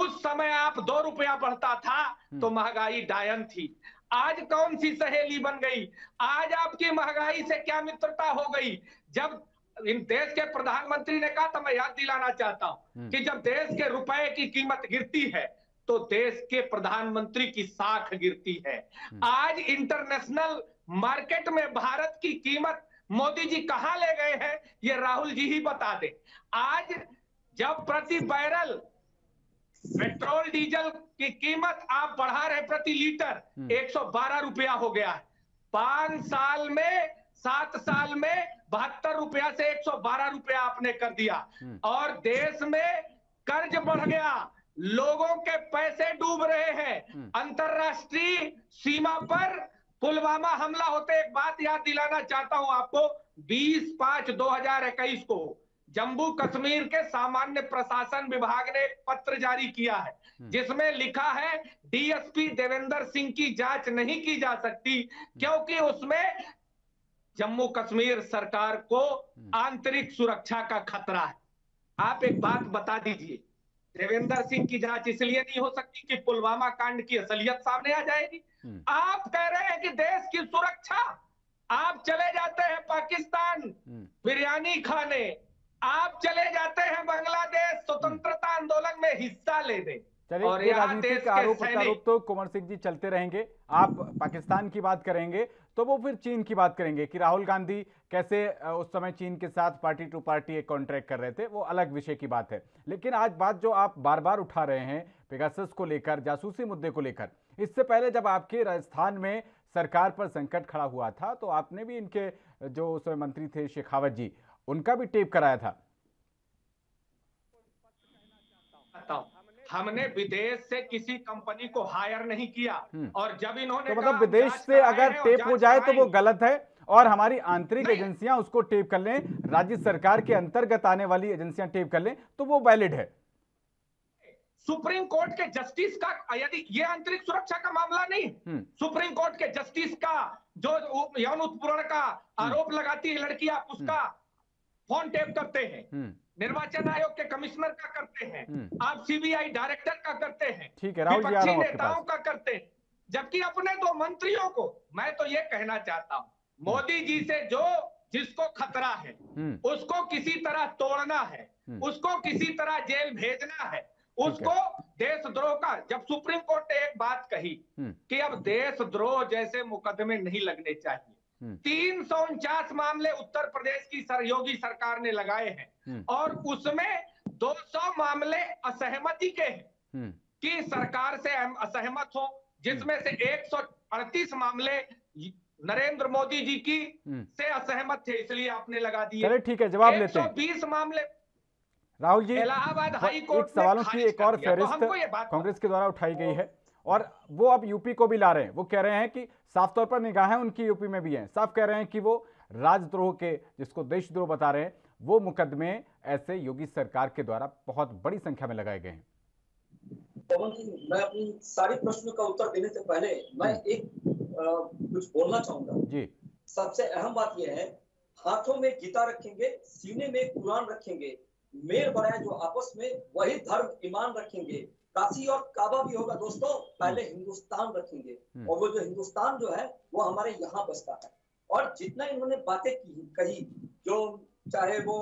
उस समय आप दो रुपया बढ़ता था तो महंगाई डायन थी। आज कौन सी सहेली बन गई, आज आपकी महंगाई से क्या मित्रता हो गई। जब इन देश के प्रधानमंत्री ने कहा था, मैं याद दिलाना चाहता हूं कि जब देश के रुपए की कीमत गिरती है तो देश के प्रधानमंत्री की साख गिरती है। आज इंटरनेशनल मार्केट में भारत की कीमत मोदी जी कहां ले गए हैं ये राहुल जी ही बता दे। आज जब प्रति बैरल पेट्रोल डीजल की कीमत आप बढ़ा रहे प्रति लीटर एक सौ बारह रुपया हो गया है, पांच साल में सात साल में बहत्तर रुपया से एक सौ बारह रुपया आपने कर दिया, और देश में कर्ज बढ़ गया, लोगों के पैसे डूब रहे हैं। अंतरराष्ट्रीय सीमा पर पुलवामा हमला होते, एक बात याद दिलाना चाहता हूं आपको, बीस पाँच दो हजार इक्कीस को जम्मू कश्मीर के सामान्य प्रशासन विभाग ने एक पत्र जारी किया है जिसमें लिखा है डीएसपी देवेंद्र सिंह की जांच नहीं की जा सकती, क्योंकि उसमें जम्मू कश्मीर सरकार को आंतरिक सुरक्षा का खतरा है। आप एक बात बता दीजिए, देवेंद्र सिंह की जांच इसलिए नहीं हो सकती कि पुलवामा कांड की असलियत सामने आ जाएगी। आप कह रहे हैं कि देश की सुरक्षा, आप चले जाते हैं पाकिस्तान बिरयानी खाने, आप चले जाते हैं बांग्लादेश स्वतंत्रता आंदोलन में हिस्सा लेने। और राजनीतिक आरोप आरोप तो कुंवर सिंह जी चलते रहेंगे। आप पाकिस्तान की बात करेंगे तो वो फिर चीन की बात करेंगे कि राहुल गांधी कैसे उस समय चीन के साथ पार्टी टू पार्टी एक कॉन्ट्रैक्ट कर रहे थे, वो अलग विषय की बात है। लेकिन आज बात जो आप बार बार उठा रहे हैं पेगासस को लेकर, जासूसी मुद्दे को लेकर, इससे पहले जब आपके राजस्थान में सरकार पर संकट खड़ा हुआ था तो आपने भी इनके जो उस समय मंत्री थे शेखावत जी, उनका भी टेप कराया था। हमने विदेश से किसी कंपनी को हायर नहीं किया, और जब इन्होंने तो मतलब विदेश से अगर टेप हो जाए तो वो गलत है, और हमारी आंतरिक एजेंसियां उसको टेप कर लें, राज्य सरकार के अंतर्गत आने वाली एजेंसियां टेप कर लें तो वो वैलिड है। सुप्रीम कोर्ट के जस्टिस का, यदि ये आंतरिक सुरक्षा का मामला नहीं, सुप्रीम कोर्ट के जस्टिस का जो यौन उत्पीड़न का आरोप लगाती है लड़की, आप उसका फोन टेप करते हैं, निर्वाचन आयोग के कमिश्नर का करते हैं, आप सीबीआई डायरेक्टर का करते हैं, ठीक है, विपक्षी नेताओं का करते हैं, जबकि अपने दो मंत्रियों को। मैं तो ये कहना चाहता हूँ, मोदी जी से जो जिसको खतरा है उसको किसी तरह तोड़ना है, उसको किसी तरह जेल भेजना है, उसको देशद्रोह का, जब सुप्रीम कोर्ट ने एक बात कही कि अब देशद्रोह जैसे मुकदमे नहीं लगने चाहिए। तीन सौ उनचास मामले उत्तर प्रदेश की सहयोगी सरकार ने लगाए हैं, और उसमें दो सौ मामले असहमति के हैं कि सरकार से असहमत हो, जिसमें से एक सौ अड़तीस मामले नरेंद्र मोदी जी की से असहमत थे इसलिए आपने लगा दिए। चलिए ठीक है, जवाब लेते हैं। एक सौ बीस मामले राहुल जी इलाहाबाद हाई कोर्ट के सवालों की एक और फेहरिस्त कांग्रेस के द्वारा उठाई गई है, और वो अब यूपी को भी ला रहे हैं। वो कह रहे हैं कि साफ तौर पर निगाहें उनकी यूपी में भी हैं, साफ कह रहे हैं कि वो राजद्रोह के, जिसको देशद्रोह बता रहे हैं, वो मुकदमे ऐसे योगी सरकार के द्वारा बहुत बड़ी संख्या में लगाए गए हैं। मैं अपनी सारे प्रश्नों का उत्तर देने से पहले मैं एक कुछ बोलना चाहूंगा जी। सबसे अहम बात यह है, हाथों में गीता रखेंगे, सीने में कुरान रखेंगे, मेल बनाए जो आपस में वही धर्म ईमान रखेंगे, काशी और काबा भी होगा दोस्तों, पहले हिंदुस्तान रखेंगे, और वो जो हिंदुस्तान जो है वो हमारे यहाँ बसता है। और जितना इन्होंने बातें की कही, जो चाहे वो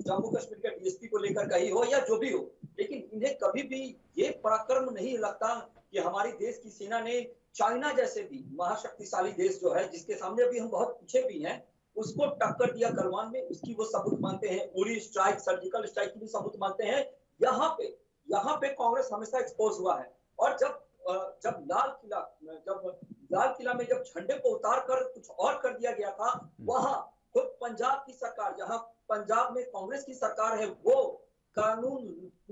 जम्मू कश्मीर के डीएसपी को लेकर कही हो या जो भी हो, लेकिन इन्हें कभी भी ये पराक्रम नहीं लगता कि हमारी देश की सेना ने चाइना जैसे भी महाशक्तिशाली देश जो है, जिसके सामने अभी हम बहुत पीछे भी हैं, उसको टक्कर दिया गलवान में, उसकी वो सबूत मानते हैं। उरी स्ट्राइक, सर्जिकल स्ट्राइक की भी सबूत मानते हैं। यहाँ पे यहाँ पे कांग्रेस हमेशा एक्सपोज हुआ है। और जब जब लाल किला जब लाल किला में जब झंडे को उतार कर कुछ और कर दिया गया था, वहां खुद पंजाब की सरकार, जहां पंजाब में कांग्रेस की सरकार है, वो कानून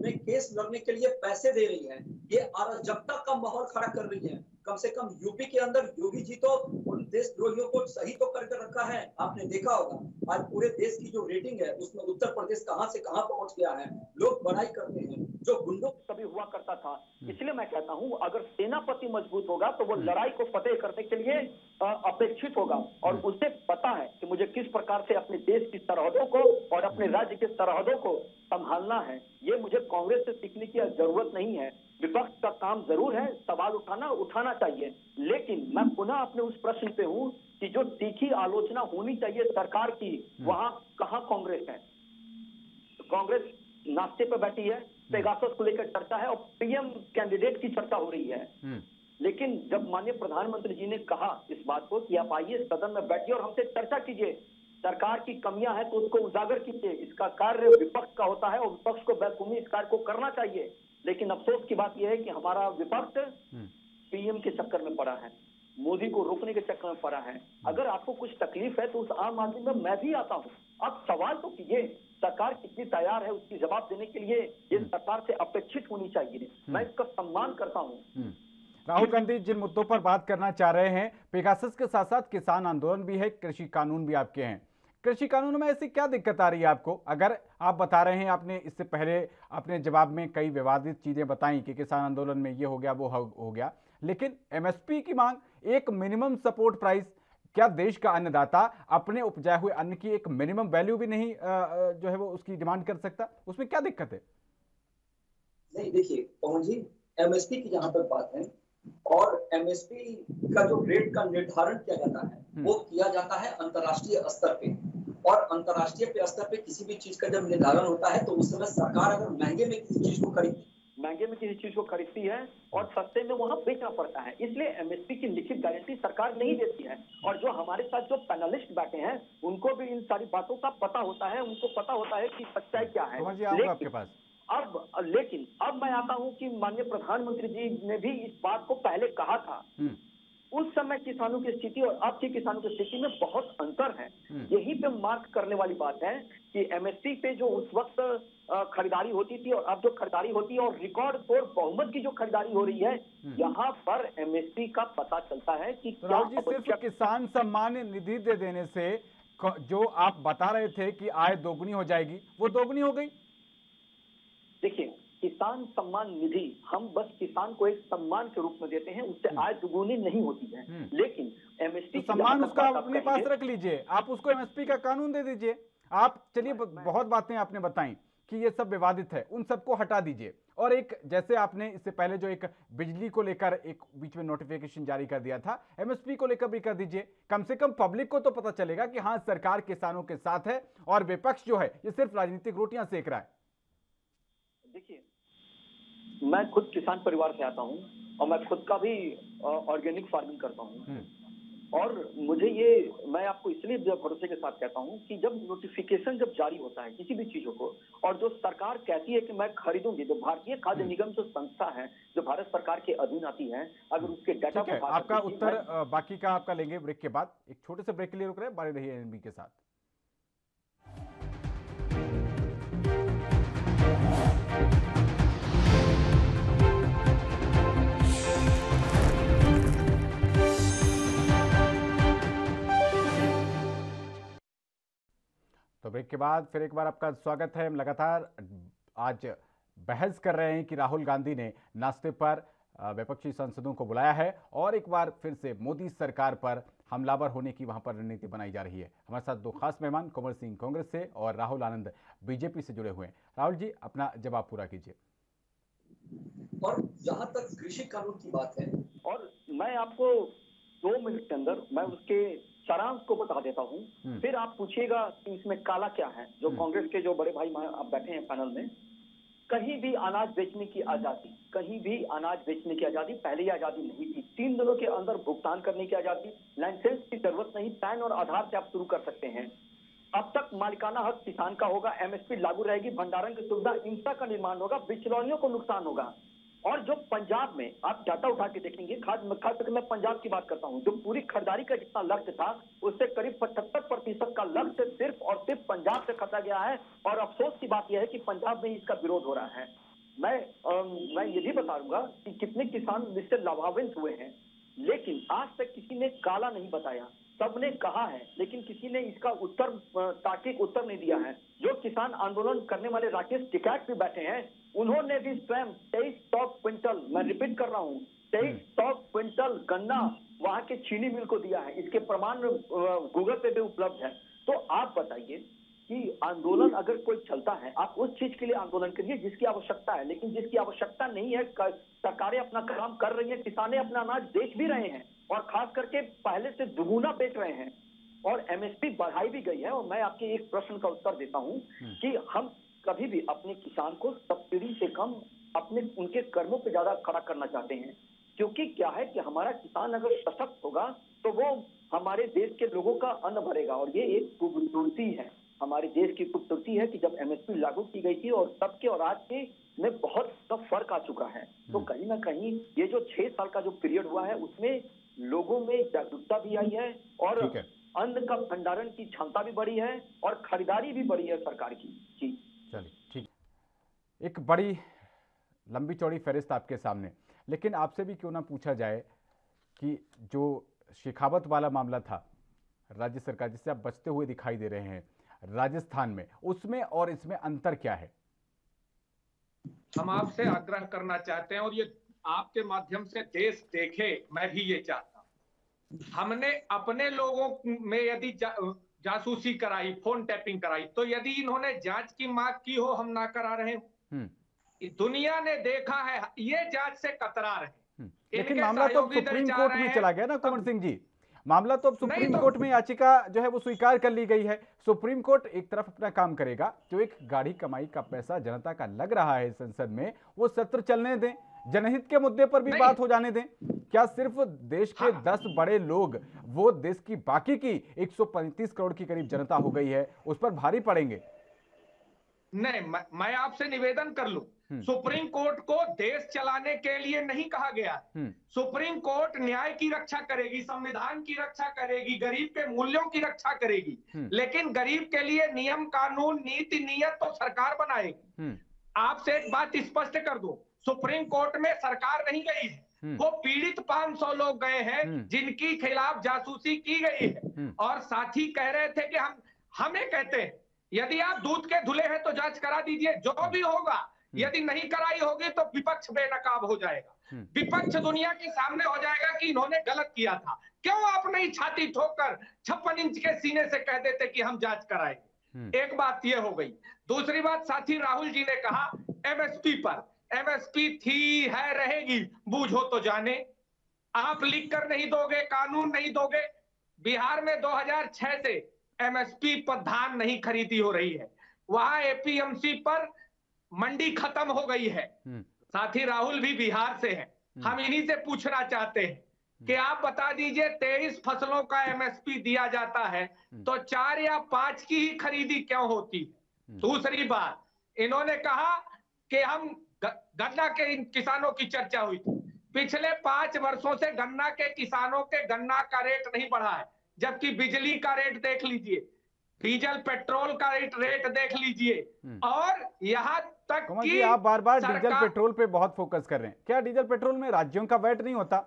में केस लड़ने के लिए पैसे दे रही है, ये अराजकता का माहौल खड़ा कर रही है। कम से कम यूपी के अंदर योगी जी तो उन देशद्रोहियों को सही तो करके रखा है, आपने देखा होगा। आज पूरे देश की जो रेटिंग है उसमें उत्तर प्रदेश कहां से कहां पहुंच गया है। लोग बड़ाई करते हैं जो गुंडों कभी हुआ करता था। इसलिए मैं कहता हूं अगर सेनापति मजबूत होगा तो वो लड़ाई को फतेह करने के लिए अपेक्षित होगा, और उसे पता है कि मुझे किस प्रकार से अपने देश की सरहदों को और अपने राज्य के सरहदों को संभालना है। ये मुझे कांग्रेस से सीखने की जरूरत नहीं है। विपक्ष का काम जरूर है सवाल उठाना, उठाना चाहिए, लेकिन मैं पुनः अपने उस प्रश्न पे हूँ कि जो तीखी आलोचना होनी चाहिए सरकार की, वहाँ कहाँ कांग्रेस है? कांग्रेस नाश्ते पे बैठी है, पेगासस को लेकर चर्चा है और पीएम कैंडिडेट की चर्चा हो रही है। लेकिन जब माननीय प्रधानमंत्री जी ने कहा इस बात को कि आप आइए सदन में बैठिए और हमसे चर्चा कीजिए, सरकार की कमियां हैं तो उसको उजागर कीजिए, इसका कार्य विपक्ष का होता है और विपक्ष को बैखूनी इस कार्य को करना चाहिए। लेकिन अफसोस की बात यह है कि हमारा विपक्ष पीएम के चक्कर में पड़ा है, मोदी को रोकने के चक्कर में पड़ा है। अगर आपको कुछ तकलीफ है तो उस आम आदमी में मैं भी आता हूँ, आप सवाल तो कीजिए। सरकार कितनी तैयार है उसकी जवाब देने के लिए ये सरकार से अपेक्षित होनी चाहिए, मैं इसका सम्मान करता हूँ। राहुल गांधी जिन मुद्दों पर बात करना चाह रहे हैं, पेगासस के साथ साथ किसान आंदोलन भी है, कृषि कानून भी आपके हैं। कृषि कानून में ऐसी क्या दिक्कत आ रही है आपको? अगर आप बता रहे हैं, आपने इससे पहले अपने जवाब में कई विवादित चीज़ें बताई कि किसान आंदोलन में ये हो गया वो हो गया, लेकिन एमएसपी की मांग, एक मिनिमम सपोर्ट प्राइस, क्या देश का अन्नदाता अपने उपजाए हुए अन्न की एक मिनिमम वैल्यू भी नहीं जो है वो उसकी डिमांड कर सकता? उसमें क्या दिक्कत है? नहीं देखिए पवन जी, एमएसपी की जहाँ तक बात है और एमएसपी का जो रेट का निर्धारण किया जाता है वो किया जाता है अंतर्राष्ट्रीय स्तर पे, और अंतर्राष्ट्रीय स्तर पे किसी भी चीज का जब निर्धारण होता है तो उस समय सरकार अगर महंगे में किसी चीज को खरीदती महंगे में किसी चीज को खरीदती है और सस्ते में वहाँ बेचना पड़ता है। इसलिए एमएसपी की लिखित गारंटी सरकार नहीं देती है, और जो हमारे साथ जो पैनलिस्ट बैठे हैं उनको भी इन सारी बातों का पता होता है, उनको पता होता है की सच्चाई क्या है। अब लेकिन अब मैं आता हूं कि माननीय प्रधानमंत्री जी ने भी इस बात को पहले कहा था, उस समय किसानों की स्थिति और अब की किसानों की स्थिति में बहुत अंतर है। यही पे मार्क करने वाली बात है कि एमएसपी पे जो उस वक्त खरीदारी होती थी और अब जो खरीदारी होती है और रिकॉर्ड तोड़ बहुमत की जो खरीदारी हो रही है, यहाँ पर एमएसपी का पता चलता है कि क्या सिर्फ किसान सम्मान निधि दे देने से जो आप बता रहे थे कि आय दोगुनी हो जाएगी वो दोगुनी हो गई। देखिए किसान सम्मान निधि हम बस किसान को एक सम्मान के रूप में देते हैं, उससे आय दुगुनी नहीं होती है। लेकिन एमएसपी तो सम्मान उसका अपने पास रख लीजिए, आप उसको एमएसपी का कानून दे दीजिए। आप चलिए बहुत बातें आपने बताई कि ये सब विवादित है, उन सबको हटा दीजिए, और एक जैसे आपने इससे पहले जो एक बिजली को लेकर एक बीच में नोटिफिकेशन जारी कर दिया था, एमएसपी को लेकर भी कर दीजिए। कम से कम पब्लिक को तो पता चलेगा कि हाँ सरकार किसानों के साथ है और विपक्ष जो है ये सिर्फ राजनीतिक रोटियां सेक रहा है। देखिए मैं खुद किसान परिवार से आता हूँ और मैं खुद का भी ऑर्गेनिक फार्मिंग करता हूँ, और मुझे ये मैं आपको इसलिए भरोसे के साथ कहता हूँ कि जब नोटिफिकेशन जब जारी होता है किसी भी चीजों को और जो सरकार कहती है कि मैं खरीदूंगी, जो भारतीय खाद्य निगम जो संस्था है जो भारत सरकार के अधीन आती है, अगर उसके डाटा पर आपका उत्तर बाकी का आपका लेंगे ब्रेक के बाद। एक छोटे से ब्रेक के लिए रुक रहे हैं, बने रहिए एनबी के साथ। तो ब्रेक के बाद फिर एक बार आपका स्वागत है। हम लगातार आज बहस कर रहे हैं कि राहुल गांधी ने नाश्ते पर विपक्षी सांसदों को बुलाया है और एक बार फिर से मोदी सरकार पर हमलावर होने की वहां पर रणनीति बनाई जा रही है। हमारे साथ दो खास मेहमान, कुंवर सिंह कांग्रेस से और राहुल आनंद बीजेपी से जुड़े हुए हैं। राहुल जी अपना जवाब पूरा कीजिए। और जहाँ तक कृषि कानून की बात है, और मैं आपको दो मिनट के अंदर मैं उसके सारांश को बता देता हूं, फिर आप पूछिएगा कि इसमें काला क्या है। जो कांग्रेस के जो बड़े भाई आप बैठे हैं पैनल में, कहीं भी अनाज बेचने की आजादी, कहीं भी अनाज बेचने की आजादी पहले ही आजादी नहीं थी। तीन दिनों के अंदर भुगतान करने की आजादी, लाइसेंस की जरूरत नहीं, पैन और आधार से आप शुरू कर सकते हैं। अब तक मालिकाना हक किसान का होगा, एमएसपी लागू रहेगी, भंडारण की सुविधा, इंफ्रा का निर्माण होगा, बिचौलियों को नुकसान होगा। और जो पंजाब में आप डाटा उठा के देखेंगे, खास करके मैं पंजाब की बात करता हूं, जो पूरी खरीदारी का जितना लक्ष्य था उससे करीब पचहत्तर प्रतिशत का लक्ष्य सिर्फ और सिर्फ पंजाब से खरीदा गया है। और अफसोस की बात यह है कि पंजाब में इसका विरोध हो रहा है। मैं आ, मैं ये भी बता दूंगा कि कितने किसान इससे लाभान्वित हुए हैं, लेकिन आज तक किसी ने काला नहीं बताया। सबने कहा है लेकिन किसी ने इसका उत्तर तार्किक उत्तर नहीं दिया है। जो किसान आंदोलन करने वाले राकेश टिकैत भी बैठे हैं, उन्होंने भी स्वयं तेईस सौ क्विंटल, मैं रिपीट कर रहा हूँ, तेईस सौ क्विंटल गन्ना वहाँ के चीनी मिल को दिया है। इसके प्रमाण गूगल पे भी उपलब्ध है। तो आप बताइए कि आंदोलन अगर कोई चलता है, आप उस चीज के लिए आंदोलन करिए जिसकी आवश्यकता है, लेकिन जिसकी आवश्यकता नहीं है, सरकारें अपना काम कर रही है, किसानें अपना अनाज बेच भी रहे हैं और खास करके पहले से दुगुना बेच रहे हैं और एमएसपी बढ़ाई भी गई है। और मैं आपके एक प्रश्न का उत्तर देता हूं कि हम कभी भी अपने किसान को सब्सिडी से कम अपने उनके कर्मों पे ज्यादा खड़ा करना चाहते हैं, क्योंकि क्या है कि हमारा किसान अगर सशक्त होगा तो वो हमारे देश के लोगों का अन्न भरेगा। और ये एक खूबसूरती है हमारे देश की, खूबसूरती है कि जब एमएसपी लागू की गई थी और तब के और आज के में बहुत का फर्क आ चुका है। तो कहीं ना कहीं ये जो छह साल का जो पीरियड हुआ है उसमें लोगों में जागरूकता भी आई है और अन्न का भंडारण की क्षमता भी बढ़ी है और खरीदारी भी बढ़ी है सरकार की। जी चलिए ठीक, एक बड़ी लंबी चौड़ी फहरिस्त आपके सामने, लेकिन आपसे भी क्यों ना पूछा जाए कि जो शेखावत वाला मामला था, राज्य सरकार जिससे आप बचते हुए दिखाई दे रहे हैं राजस्थान में, उसमें और इसमें अंतर क्या है? हम आपसे आग्रह करना चाहते हैं और ये आपके माध्यम से देश देखे, मैं भी ये चाहता हूं। हमने अपने लोगों में यदि जा, जासूसी कराई, फोन टैपिंग कराई, तो यदि इन्होंने जांच की मांग की हो, हम ना करा रहे हैं। दुनिया ने देखा है, ये जांच से कतरा रहे। लेकिन मामला तो सुप्रीम कोर्ट में चला गया ना कुंवर सिंह जी, मामला तो अब सुप्रीम तो, कोर्ट में याचिका जो है वो स्वीकार कर ली गई है। सुप्रीम कोर्ट एक तरफ अपना काम करेगा, जो एक गाढ़ी कमाई का पैसा जनता का लग रहा है संसद में, वो सत्र चलने दें, जनहित के मुद्दे पर भी बात हो जाने दें। क्या सिर्फ देश के हाँ। दस बड़े लोग, वो देश की बाकी की एक सौ पैंतीस करोड़ की करीब जनता हो गई है, उस पर भारी पड़ेंगे? नहीं, मैं आपसे निवेदन कर लूं, सुप्रीम कोर्ट को देश चलाने के लिए नहीं कहा गया। सुप्रीम कोर्ट न्याय की रक्षा करेगी, संविधान की रक्षा करेगी, गरीब के मूल्यों की रक्षा करेगी, लेकिन गरीब के लिए नियम कानून नीति नियत तो सरकार बनाएगी। आपसे एक बात स्पष्ट कर दूं, सुप्रीम कोर्ट में सरकार नहीं गई है, वो पीड़ित पाँच सौ लोग गए हैं जिनकी खिलाफ जासूसी की गई है। और साथी कह रहे थे कि हम हमें कहते हैं यदि आप दूध के धुले हैं तो जांच करा दीजिए, जो भी होगा, यदि नहीं कराई होगी तो विपक्ष बेनकाब हो जाएगा, विपक्ष दुनिया के सामने हो जाएगा कि इन्होंने गलत किया था। क्यों आप नहीं छाती ठोककर छप्पन इंच के सीने से कह देते कि हम जांच कराएंगे? एक बात ये हो गई। दूसरी बात, साथी राहुल जी ने कहा एमएसपी पर, एमएसपी थी, है, रहेगी, बूझो तो जाने। आप लिख कर नहीं दोगे, कानून नहीं दोगे। बिहार में दो हजार छह से एमएसपी पर धान नहीं खरीदी हो रही है, वहां एपीएमसी पर मंडी खत्म हो गई है। साथी राहुल भी बिहार से हैं, हम इन्हीं से पूछना चाहते हैं कि आप बता दीजिए तेईस फसलों का एमएसपी दिया जाता है तो चार या पांच की ही खरीदी क्यों होती है? दूसरी बात, इन्होंने कहा कि हम गन्ना के इन किसानों की चर्चा हुई थी, पिछले पांच वर्षों से गन्ना के किसानों के गन्ना का रेट नहीं बढ़ा है, जबकि बिजली का रेट देख लीजिए, डीजल पेट्रोल का रेट रेट देख लीजिए, और यहाँ तक कि आप बार बार डीजल पेट्रोल पे बहुत फोकस कर रहे हैं। क्या डीजल पेट्रोल में राज्यों का वैट नहीं होता?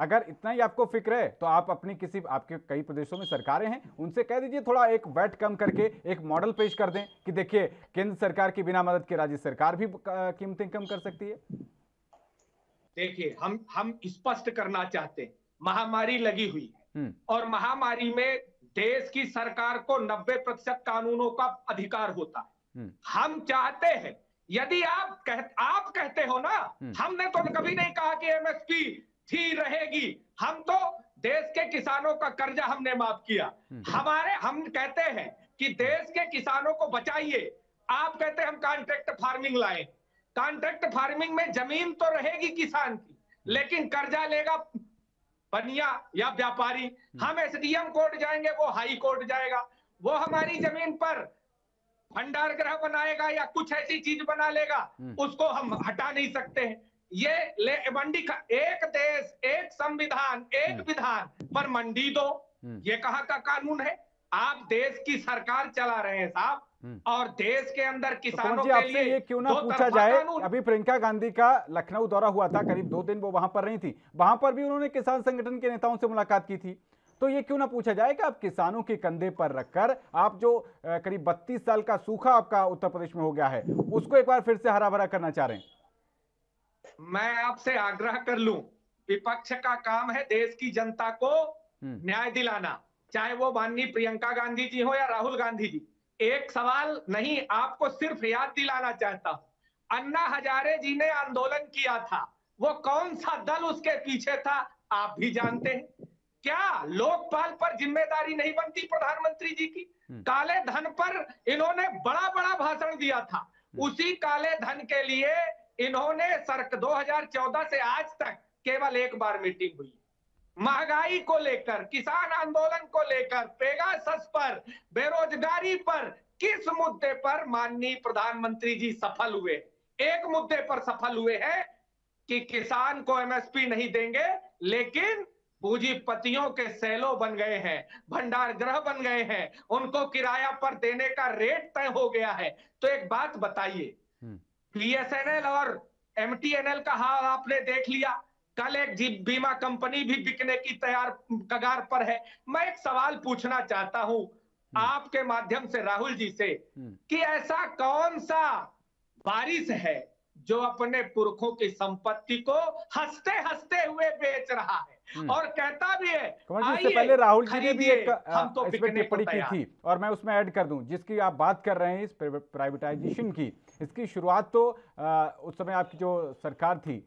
अगर इतना ही आपको फिक्र है तो आप अपनी किसी, आपके कई प्रदेशों में सरकारें हैं, उनसे कह दीजिए थोड़ा एक वैट कम करके एक मॉडल पेश कर दें कि देखिए केंद्र सरकार की बिना मदद के राज्य सरकार भी कीमतें कम कर सकती है। देखिए, हम हम स्पष्ट करना चाहते हैं, महामारी लगी हुई है और महामारी में देश की सरकार को नब्बे प्रतिशत कानूनों का अधिकार होता है। हम चाहते हैं, यदि आप कह, आप कहते हो ना, हमने तो कभी नहीं कहा कि एमएसपी थी, रहेगी। हम तो देश के किसानों का कर्जा हमने माफ किया। हमारे हम कहते हैं कि देश के किसानों को बचाइए। आप कहते हैं हम कॉन्ट्रैक्ट फार्मिंग लाए। कॉन्ट्रैक्ट फार्मिंग में जमीन तो रहेगी किसान की, लेकिन कर्जा लेगा बनिया या व्यापारी। हम एसडीएम कोर्ट जाएंगे, वो हाई कोर्ट जाएगा, वो हमारी जमीन पर भंडार गृह बनाएगा या कुछ ऐसी चीज बना लेगा, उसको हम हटा नहीं सकते हैं। ये ले मंडी का एक देश एक संविधान एक विधान पर मंडी दो, ये कहाँ का कानून है? आप देश की सरकार चला रहे हैं साहब, और देश के अंदर किसानों तो के लिए ये क्यों ना पूछा जाए। अभी प्रियंका गांधी का लखनऊ दौरा हुआ था, करीब दो दिन वो वहां पर रही थी, वहां पर भी उन्होंने किसान संगठन के नेताओं से मुलाकात की थी, तो ये क्यों ना पूछा जाए कि आप किसानों के कंधे पर रखकर आप जो करीब बत्तीस साल का सूखा आपका उत्तर प्रदेश में हो गया है उसको एक बार फिर से हरा भरा करना चाह रहे हैं। मैं आपसे आग्रह कर लूं, विपक्ष का काम है देश की जनता को न्याय दिलाना, चाहे वो माननीय प्रियंका गांधी जी हो या राहुल गांधी जी। एक सवाल नहीं, आपको सिर्फ याद दिलाना चाहता हूं, अन्ना हजारे जी ने आंदोलन किया था, वो कौन सा दल उसके पीछे था आप भी जानते हैं। क्या लोकपाल पर जिम्मेदारी नहीं बनती प्रधानमंत्री जी की? काले धन पर इन्होंने बड़ा बड़ा भाषण दिया था, उसी काले धन के लिए इन्होंने सर्क दो हज़ार चौदह से आज तक केवल एक बार मीटिंग हुई। महंगाई को लेकर, किसान आंदोलन को लेकर, पेगासस पर, बेरोजगारी पर, किस मुद्दे पर माननीय प्रधानमंत्री जी सफल हुए? एक मुद्दे पर सफल हुए हैं कि किसान को एमएसपी नहीं देंगे, लेकिन पूंजीपतियों के सेलो बन गए हैं, भंडार गृह बन गए हैं, उनको किराया पर देने का रेट तय हो गया है। तो एक बात बताइए, बीएसएनएल और एमटीएनएल का हाल आपने देख लिया, कल एक बीमा कंपनी भी बिकने की तैयार कगार पर है। मैं एक सवाल पूछना चाहता हूं आपके माध्यम से राहुल जी से कि ऐसा कौन सा वारिस है जो अपने पुरखों की संपत्ति को हंसते हंसते हुए बेच रहा है और कहता भी है। इससे पहले राहुल जी ने भी एक इसमें टिप्पणी की थी और मैं उसमें ऐड कर दूं, जिसकी आप बात कर रहे हैं इस प्राइवेटाइजेशन की, इसकी शुरुआत तो आ, उस समय आपकी जो सरकार थी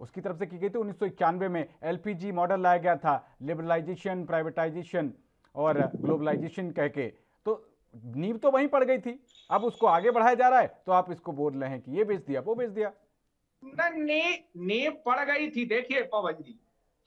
उसकी तरफ से की गई थी। उन्नीस सौ इक्यानवे में एलपीजी मॉडल लाया गया था, लिबरलाइजेशन, प्राइवेटाइजेशन और ग्लोबलाइजेशन कह के, तो नींव तो वहीं पड़ गई थी। अब उसको आगे बढ़ाया जा रहा है तो आप इसको बोल रहे हैं कि ये बेच दिया वो बेच दिया। नींव पड़ गई थी। देखिए पवन जी,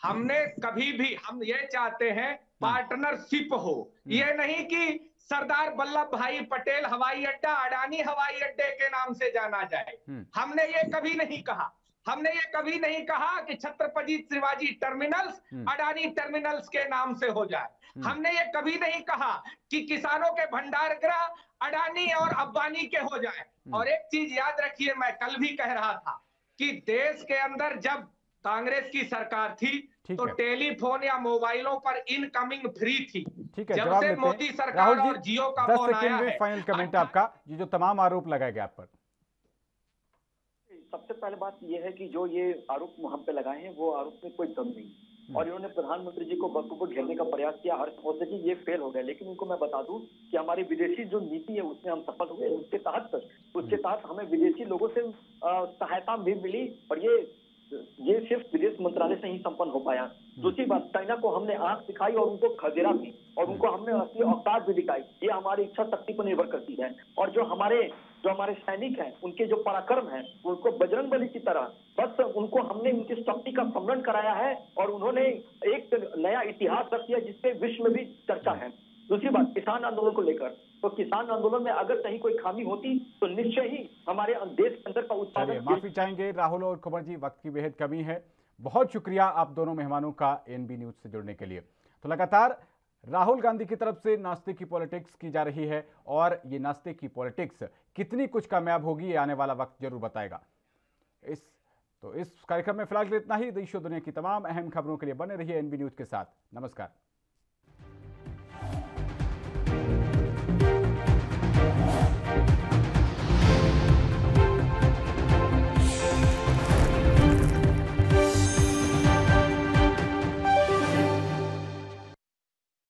हमने कभी भी हम ये चाहते हैं पार्टनरशिप हो, ये नहीं कि सरदार वल्लभ भाई पटेल हवाई अड्डा अडानी हवाई अड्डे के नाम से जाना जाए। हमने ये कभी नहीं कहा, हमने ये कभी नहीं कहा कि छत्रपति शिवाजी टर्मिनल्स अडानी टर्मिनल्स के नाम से हो जाए। हमने ये कभी नहीं कहा कि किसानों के भंडार गृह अडानी और अब्बानी के हो जाए। और एक चीज याद रखिए, मैं कल भी कह रहा था कि देश के अंदर जब कांग्रेस की सरकार थी तो टेलीफोन या मोबाइलों पर इनकमिंग फ्री थी। ठीक है, जब से मोदी सरकार और जियो का फोन आया है। फाइनल कमेंट आपका, ये जो तमाम आरोप लगाए गए आप पर। सबसे पहले बात यह है कि जो ये आरोप हम पे लगाए हैं वो आरोप में कोई दम नहीं, और इन्होंने प्रधानमंत्री जी को बखूबी घेरने का प्रयास किया हर हो सके, ये फेल हो गया। लेकिन उनको मैं बता दूं कि हमारी विदेशी जो नीति है उसमें हम सफल हुए, उसके तहत उसके तहत हमें विदेशी लोगों से सहायता भी मिली, और ये ये सिर्फ विदेश मंत्रालय से ही संपन्न हो पाया। दूसरी बात, चाइना को हमने आंख दिखाई और उनको खदेड़ा भी, और उनको हमने असली औकात भी दिखाई। ये हमारी इच्छा शक्ति पर निर्भर करती है, और जो हमारे जो हमारे सैनिक हैं उनके जो पराक्रम है उनको बजरंग बली की तरह बस उनको हमने उनकी शक्ति का स्मरण कराया है, और उन्होंने एक नया इतिहास रख दिया जिसपे विश्व में भी चर्चा है। दूसरी बात, किसान आंदोलन को लेकर, तो किसान आंदोलन में अगर कहीं कोई खामी होती तो निश्चय ही हमारे देश के अंदर का उत्पादन। माफी चाहेंगे राहुल और कुंवर जी, वक्त की बेहद कमी है। बहुत शुक्रिया आप दोनों मेहमानों का एएनबी न्यूज से जुड़ने के लिए। तो लगातार राहुल गांधी की तरफ से नाश्ते की पॉलिटिक्स की जा रही है, और ये नाश्ते की पॉलिटिक्स कितनी कुछ कामयाब होगी ये आने वाला वक्त जरूर बताएगा। इस तो इस कार्यक्रम में फिलहाल इतना ही। देश और दुनिया की तमाम अहम खबरों के लिए बने रहिए एएनबी न्यूज के साथ। नमस्कार।